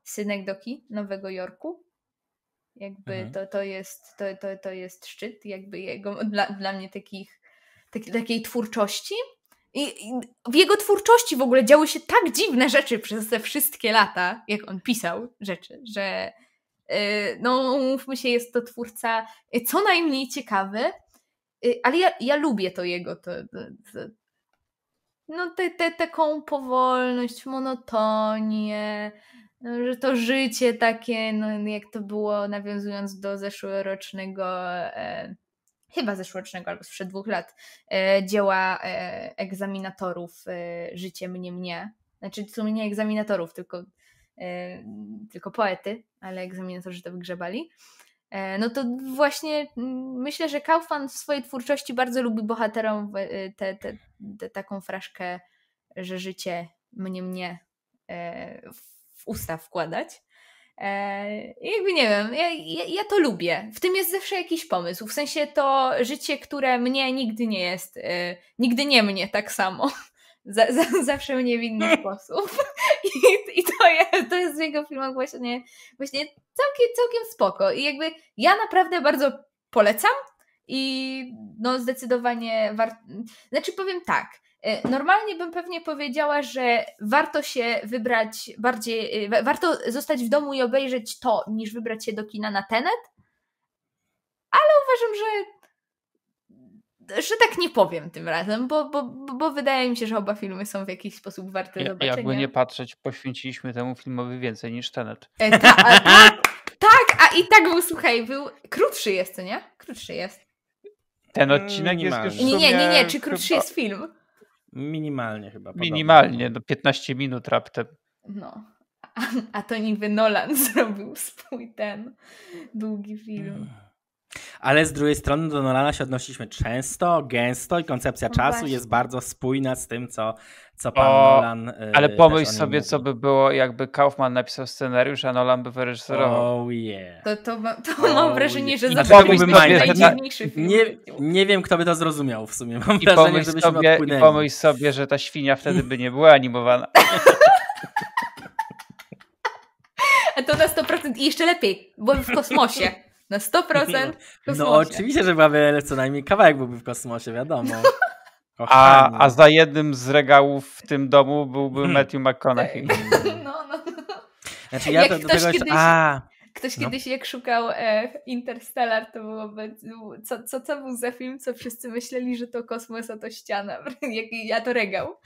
Synekdoki Nowego Jorku. Jakby mhm. to, to, jest, to, to, to jest szczyt jakby jego, dla, dla mnie takich, taki, takiej twórczości. I w jego twórczości w ogóle działy się tak dziwne rzeczy przez te wszystkie lata, jak on pisał rzeczy, że yy, no mówmy się, jest to twórca co najmniej ciekawy, yy, ale ja, ja lubię to jego to, to, to, no te, te, taką powolność, monotonię, no, że to życie takie, no jak to było, nawiązując do zeszłorocznego yy, chyba zeszłorocznego albo sprzed dwóch lat, e, dzieła e, egzaminatorów e, Życie mnie mnie. Znaczy w sumie nie egzaminatorów, tylko, e, tylko poety, ale egzaminatorzy to wygrzebali. E, no to właśnie m, myślę, że Kaufman w swojej twórczości bardzo lubi bohaterom e, te, te, te, taką fraszkę, że życie mnie mnie e, w usta wkładać. Jakby nie wiem, ja, ja, ja to lubię. W tym jest zawsze jakiś pomysł. W sensie to życie, które mnie nigdy nie jest, e, nigdy nie mnie tak samo. Z, z, zawsze mnie w inny sposób. I, i to, jest, to jest w jego filmach właśnie, właśnie całkiem, całkiem spoko. I jakby ja naprawdę bardzo polecam i no zdecydowanie warto. Znaczy powiem tak. Normalnie bym pewnie powiedziała, że warto się wybrać bardziej, warto zostać w domu i obejrzeć to, niż wybrać się do kina na Tenet, ale uważam, że, że tak nie powiem tym razem, bo, bo, bo wydaje mi się, że oba filmy są w jakiś sposób warte ja, zobaczenia. Jakby nie patrzeć, poświęciliśmy temu filmowi więcej niż Tenet. E, ta, a, ta, tak, a i tak był, słuchaj, był krótszy jest, to nie? Krótszy jest. Ten odcinek jest już w sumie... Nie, nie, nie, czy krótszy jest film? Minimalnie chyba. Podobno. Minimalnie, do piętnaście minut raptem. No, a, a to niby Nolan zrobił swój ten długi film. Ale z drugiej strony do Nolana się odnosiliśmy często, gęsto i koncepcja no czasu właśnie. Jest bardzo spójna z tym, co, co pan o, Nolan... Ale pomyśl sobie, mówi. Co by było, jakby Kaufman napisał scenariusz, a Nolan by wyreżyserował. Oh yeah. To, to, to oh, mam wrażenie, że yeah. Zawsze byłby najdziwniejszy film. Nie, nie wiem, kto by to zrozumiał w sumie. Mam I wrażenie, żebyśmy sobie, odpłynęli. I pomyśl sobie, że ta świnia wtedy by nie była animowana. A to na sto procent i jeszcze lepiej, bo w kosmosie. Na sto procent w kosmosie. No oczywiście, że byłaby co najmniej kawałek byłby w kosmosie, wiadomo. A, a za jednym z regałów w tym domu byłby Matthew McConaughey. No, no. Znaczy ja jak to, do ktoś tego kiedyś, jeszcze... a, ktoś no. kiedyś jak szukał e, Interstellar, to byłoby... Co, co, co był za film, co wszyscy myśleli, że to kosmos, a to ściana. Ja to regał.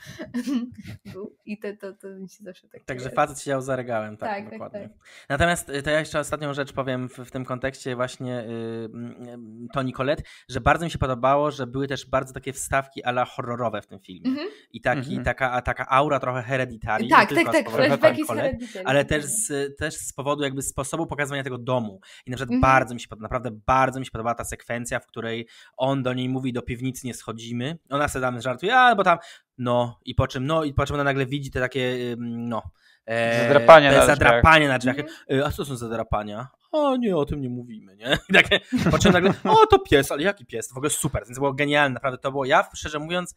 I to, to, to mi się zawsze tak... Także facet siedział za regałem, tak, tak dokładnie. Tak, tak. Natomiast to ja jeszcze ostatnią rzecz powiem w, w tym kontekście właśnie y, y, Toni Collette, że bardzo mi się podobało, że były też bardzo takie wstawki a la horrorowe w tym filmie. Mm-hmm. I taki, mm-hmm. taka, taka aura trochę Hereditary. Tak, tak, tak. Flashbacki z Hereditary. Ale też z, też z powodu jakby sposobu pokazywania tego domu. I na przykład mm-hmm. bardzo mi się podoba, naprawdę bardzo mi się podobała ta sekwencja, w której on do niej mówi, do piwnicy nie schodzimy. Ona sobie tam żartuje, a bo tam, no i po czym, no i po czym ona nagle widzi te takie, no, e, zadrapania, te na zadrapania na drzwiach. Mm-hmm. A co są zadrapania? O nie, o tym nie mówimy, nie? I takie, po czym nagle, o to pies, ale jaki pies? W ogóle super, więc było genialne, naprawdę to było. Ja szczerze mówiąc,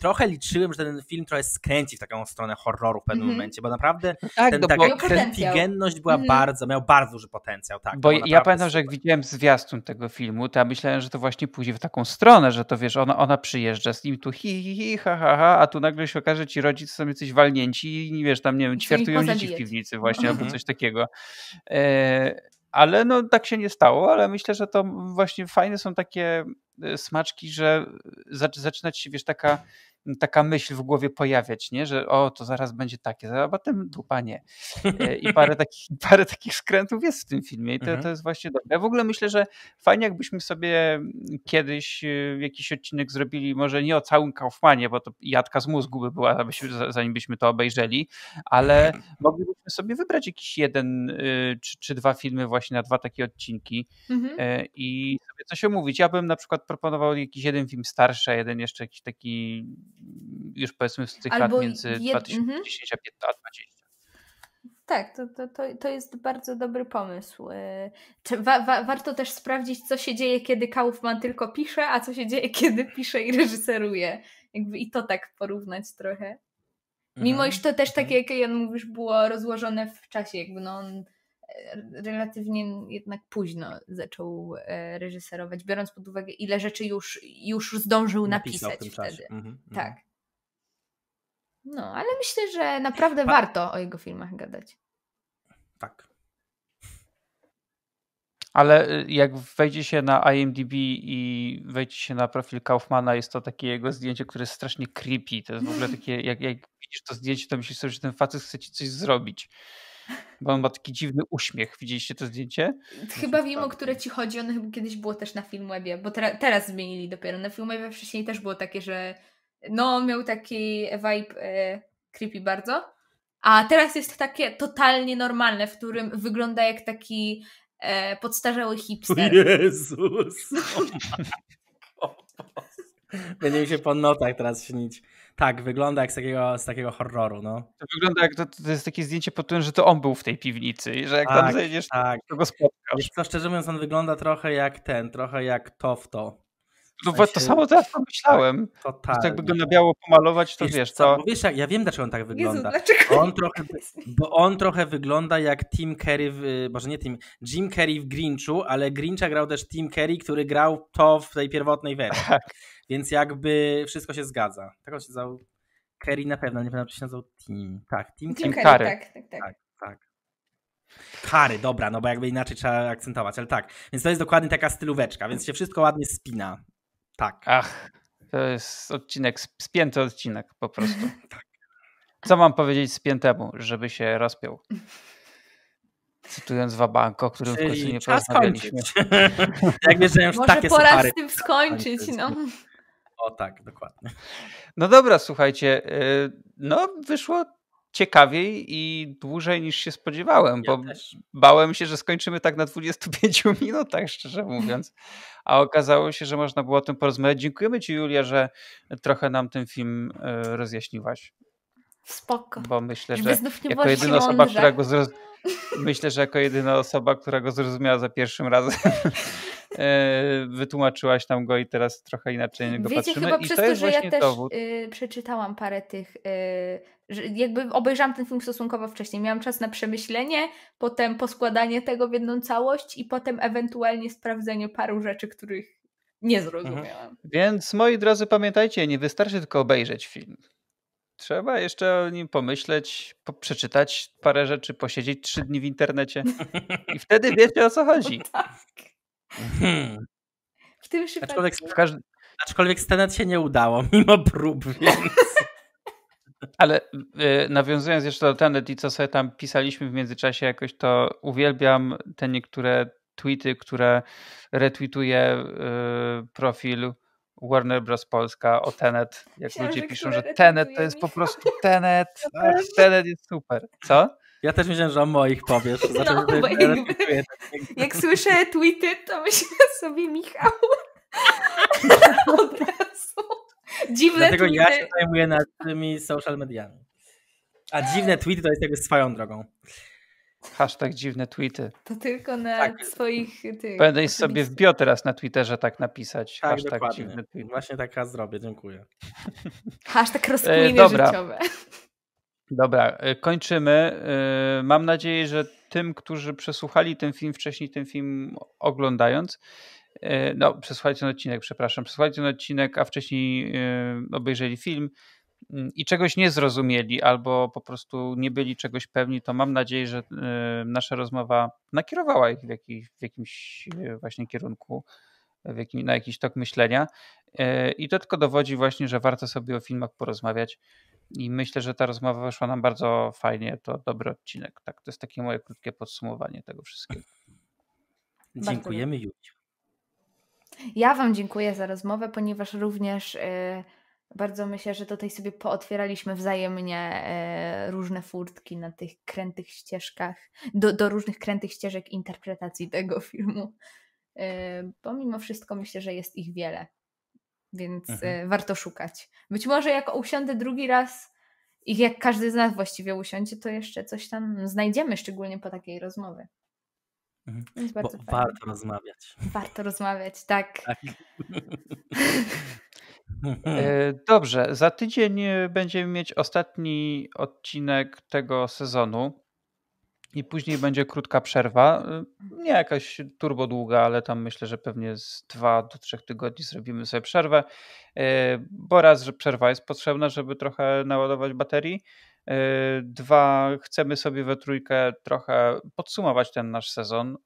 trochę liczyłem, że ten film trochę skręci w taką stronę horroru w pewnym mm-hmm. momencie, bo naprawdę tak, ten, taka krępigenność była mm-hmm. bardzo, miał bardzo duży potencjał. Tak, bo ja pamiętam, super. Że jak widziałem zwiastun tego filmu, to ja myślałem, że to właśnie pójdzie w taką stronę, że to wiesz, ona, ona przyjeżdża z nim tu hi, hi, hi, ha, ha, ha, a tu nagle się okaże, że ci rodzice są jacyś walnięci i wiesz, tam nie wiem, ćwiartują dzieci w piwnicy właśnie mm-hmm. albo coś takiego. E- Ale no tak się nie stało, ale myślę, że to właśnie fajne są takie smaczki, że zaczyna ci się wiesz, taka, taka myśl w głowie pojawiać, nie? Że o, to zaraz będzie takie, a potem dupa nie. I parę takich, parę takich skrętów jest w tym filmie i to, to jest właśnie dobre. Ja w ogóle myślę, że fajnie jakbyśmy sobie kiedyś jakiś odcinek zrobili, może nie o całym Kaufmanie, bo to jadka z mózgu by była, zanim byśmy to obejrzeli, ale moglibyśmy sobie wybrać jakiś jeden czy, czy dwa filmy właśnie na dwa takie odcinki mhm. i sobie coś omówić. Ja bym na przykład proponował jakiś jeden film starszy, a jeden jeszcze jakiś taki już powiedzmy z tych albo lat między jed... dwa tysiące dziesięć a dwa tysiące dwadzieścia. Tak, to, to, to, to jest bardzo dobry pomysł. Wa, wa, warto też sprawdzić, co się dzieje, kiedy Kaufman tylko pisze, a co się dzieje, kiedy pisze i reżyseruje. Jakby i to tak porównać trochę. Mimo, iż to też takie, jak Jan mówisz, było rozłożone w czasie. Jakby no on relatywnie jednak późno zaczął reżyserować, biorąc pod uwagę, ile rzeczy już, już zdążył napisać wtedy. Czasie. Mhm, tak. No, ale myślę, że naprawdę pa- warto o jego filmach gadać. Tak. Ale jak wejdzie się na IMDb i wejdzie się na profil Kaufmana, jest to takie jego zdjęcie, które jest strasznie creepy. To jest w ogóle takie, jak, jak widzisz to zdjęcie, to myślisz sobie, że ten facet chce ci coś zrobić. Bo on ma taki dziwny uśmiech. Widzieliście to zdjęcie? Chyba wiem, o które ci chodzi. Ono chyba kiedyś było też na Filmwebie, bo te- teraz zmienili dopiero. Na Filmwebie wcześniej też było takie, że no on miał taki vibe e, creepy bardzo, a teraz jest takie totalnie normalne, w którym wygląda jak taki e, podstarzały hipster. Jezus! Będzie mi się po notach teraz śnić. Tak, wygląda jak z takiego, z takiego horroru. No. To wygląda jak to, to jest takie zdjęcie pod tym, że to on był w tej piwnicy i że jak tak, tam zejdziesz, tak. to go spotkasz. Wiesz co, szczerze mówiąc, on wygląda trochę jak ten, trochę jak to w to. No w sensie... To samo teraz pomyślałem. Tak, to jakby go na biało pomalować, to wiesz, wiesz co? Bo wiesz, ja wiem, dlaczego on tak wygląda. Jezu, dlaczego? On trochę, bo on trochę wygląda jak Tim Curry, w, boże nie Tim, Jim Carrey w Grinchu, ale Grincha grał też Tim Curry, który grał to w tej pierwotnej wersji. Tak. Więc jakby wszystko się zgadza. Tak on się nazywał Kerry na pewno, nie pamiętam, czy się nazywał Tim. Tak, Tim, Tim Curry. Curry. Tak, tak, tak. tak, tak. Curry, dobra, no bo jakby inaczej trzeba akcentować, ale tak. Więc to jest dokładnie taka stylóweczka, więc się wszystko ładnie spina. Tak. Ach, to jest odcinek, spięty odcinek po prostu. Tak. Co mam powiedzieć spiętemu, żeby się rozpiął? Cytując Wabanko, o którym Czyli w końcu nie porozmawialiśmy. Jak wiesz, że już Może takie pora są z tym skończyć, no. O tak, dokładnie. No dobra, słuchajcie, no wyszło ciekawiej i dłużej niż się spodziewałem, ja bo też. Bałem się, że skończymy tak na dwudziestu pięciu minutach, szczerze mówiąc, a okazało się, że można było o tym porozmawiać. Dziękujemy Ci, Julia, że trochę nam ten film rozjaśniłaś. Spoko. Bo myślę, że jako jedyna osoba, która go zroz... myślę, że jako jedyna osoba, która go zrozumiała za pierwszym razem, wytłumaczyłaś nam go i teraz trochę inaczej na niego Wiecie, patrzymy. Chyba I przez to, jest to że ja też yy, przeczytałam parę tych, yy, jakby obejrzałam ten film stosunkowo wcześniej, miałam czas na przemyślenie, potem poskładanie tego w jedną całość i potem ewentualnie sprawdzenie paru rzeczy, których nie zrozumiałam. Mhm. Więc moi drodzy, pamiętajcie, nie wystarczy tylko obejrzeć film. Trzeba jeszcze o nim pomyśleć, po- przeczytać parę rzeczy, posiedzieć trzy dni w internecie i wtedy wiecie, o co chodzi. Tak. Hmm. W tym przypadku... aczkolwiek, w każdy... aczkolwiek Tenet się nie udało, mimo prób, więc... Ale y, nawiązując jeszcze do Tenet i co sobie tam pisaliśmy w międzyczasie jakoś, to uwielbiam te niektóre tweety, które retweetuje y, profil Warner Bros. Polska o Tenet. Jak Książę, ludzie piszą, że Tenet to jest mi. po prostu Tenet. Ach, Tenet jest super. Co? Ja też myślałem, że o moich powiesz. Znaczy, no, bo jakby, jak słyszę tweety, to myślę sobie, Michał, od razu. Dziwne Dlatego tweety. Ja się zajmuję nad tymi social mediami. A dziwne tweety to jest jakby swoją drogą. Hashtag dziwne tweety. To tylko na tak. swoich... Tych, Będę sobie w bio teraz na Twitterze tak napisać. Tak, hashtag dokładnie. Dziwne tweety. Właśnie tak ja zrobię, dziękuję. Hashtag rozkminy e, życiowe. Dobra, kończymy. Mam nadzieję, że tym, którzy przesłuchali ten film wcześniej, ten film oglądając, no przesłuchali ten odcinek, przepraszam, przesłuchali ten odcinek, a wcześniej obejrzeli film i czegoś nie zrozumieli albo po prostu nie byli czegoś pewni, to mam nadzieję, że nasza rozmowa nakierowała ich w, jakiś, w jakimś właśnie kierunku, w jakim, na jakiś tok myślenia i to tylko dowodzi właśnie, że warto sobie o filmach porozmawiać. I myślę, że ta rozmowa wyszła nam bardzo fajnie. To dobry odcinek. Tak, to jest takie moje krótkie podsumowanie tego wszystkiego. Dziękujemy, Juliu. Ja Wam dziękuję za rozmowę, ponieważ również y, bardzo myślę, że tutaj sobie pootwieraliśmy wzajemnie y, różne furtki na tych krętych ścieżkach, do, do różnych krętych ścieżek interpretacji tego filmu. Y, bo mimo wszystko myślę, że jest ich wiele. Więc mhm. warto szukać. Być może jak usiądę drugi raz i jak każdy z nas właściwie usiądzie, to jeszcze coś tam znajdziemy, szczególnie po takiej rozmowie. Mhm. Jest bardzo Bo warto rozmawiać. Warto rozmawiać, tak. tak. Dobrze, za tydzień będziemy mieć ostatni odcinek tego sezonu i później będzie krótka przerwa. Nie jakaś turbo długa, ale tam myślę, że pewnie z dwa do trzech tygodni zrobimy sobie przerwę, bo raz, że przerwa jest potrzebna, żeby trochę naładować baterii. Dwa, chcemy sobie we trójkę trochę podsumować ten nasz sezon.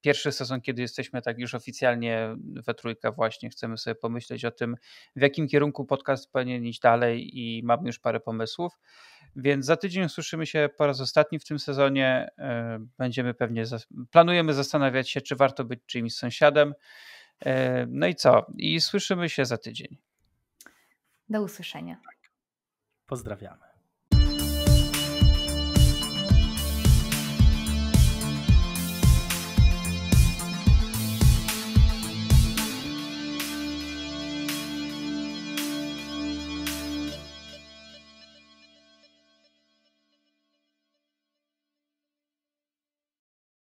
Pierwszy sezon, kiedy jesteśmy tak już oficjalnie we trójkę właśnie, chcemy sobie pomyśleć o tym, w jakim kierunku podcast powinien iść dalej i mamy już parę pomysłów. Więc za tydzień słyszymy się po raz ostatni w tym sezonie. Będziemy pewnie, planujemy zastanawiać się, czy warto być czyimś sąsiadem. No i co? I słyszymy się za tydzień. Do usłyszenia. Pozdrawiamy.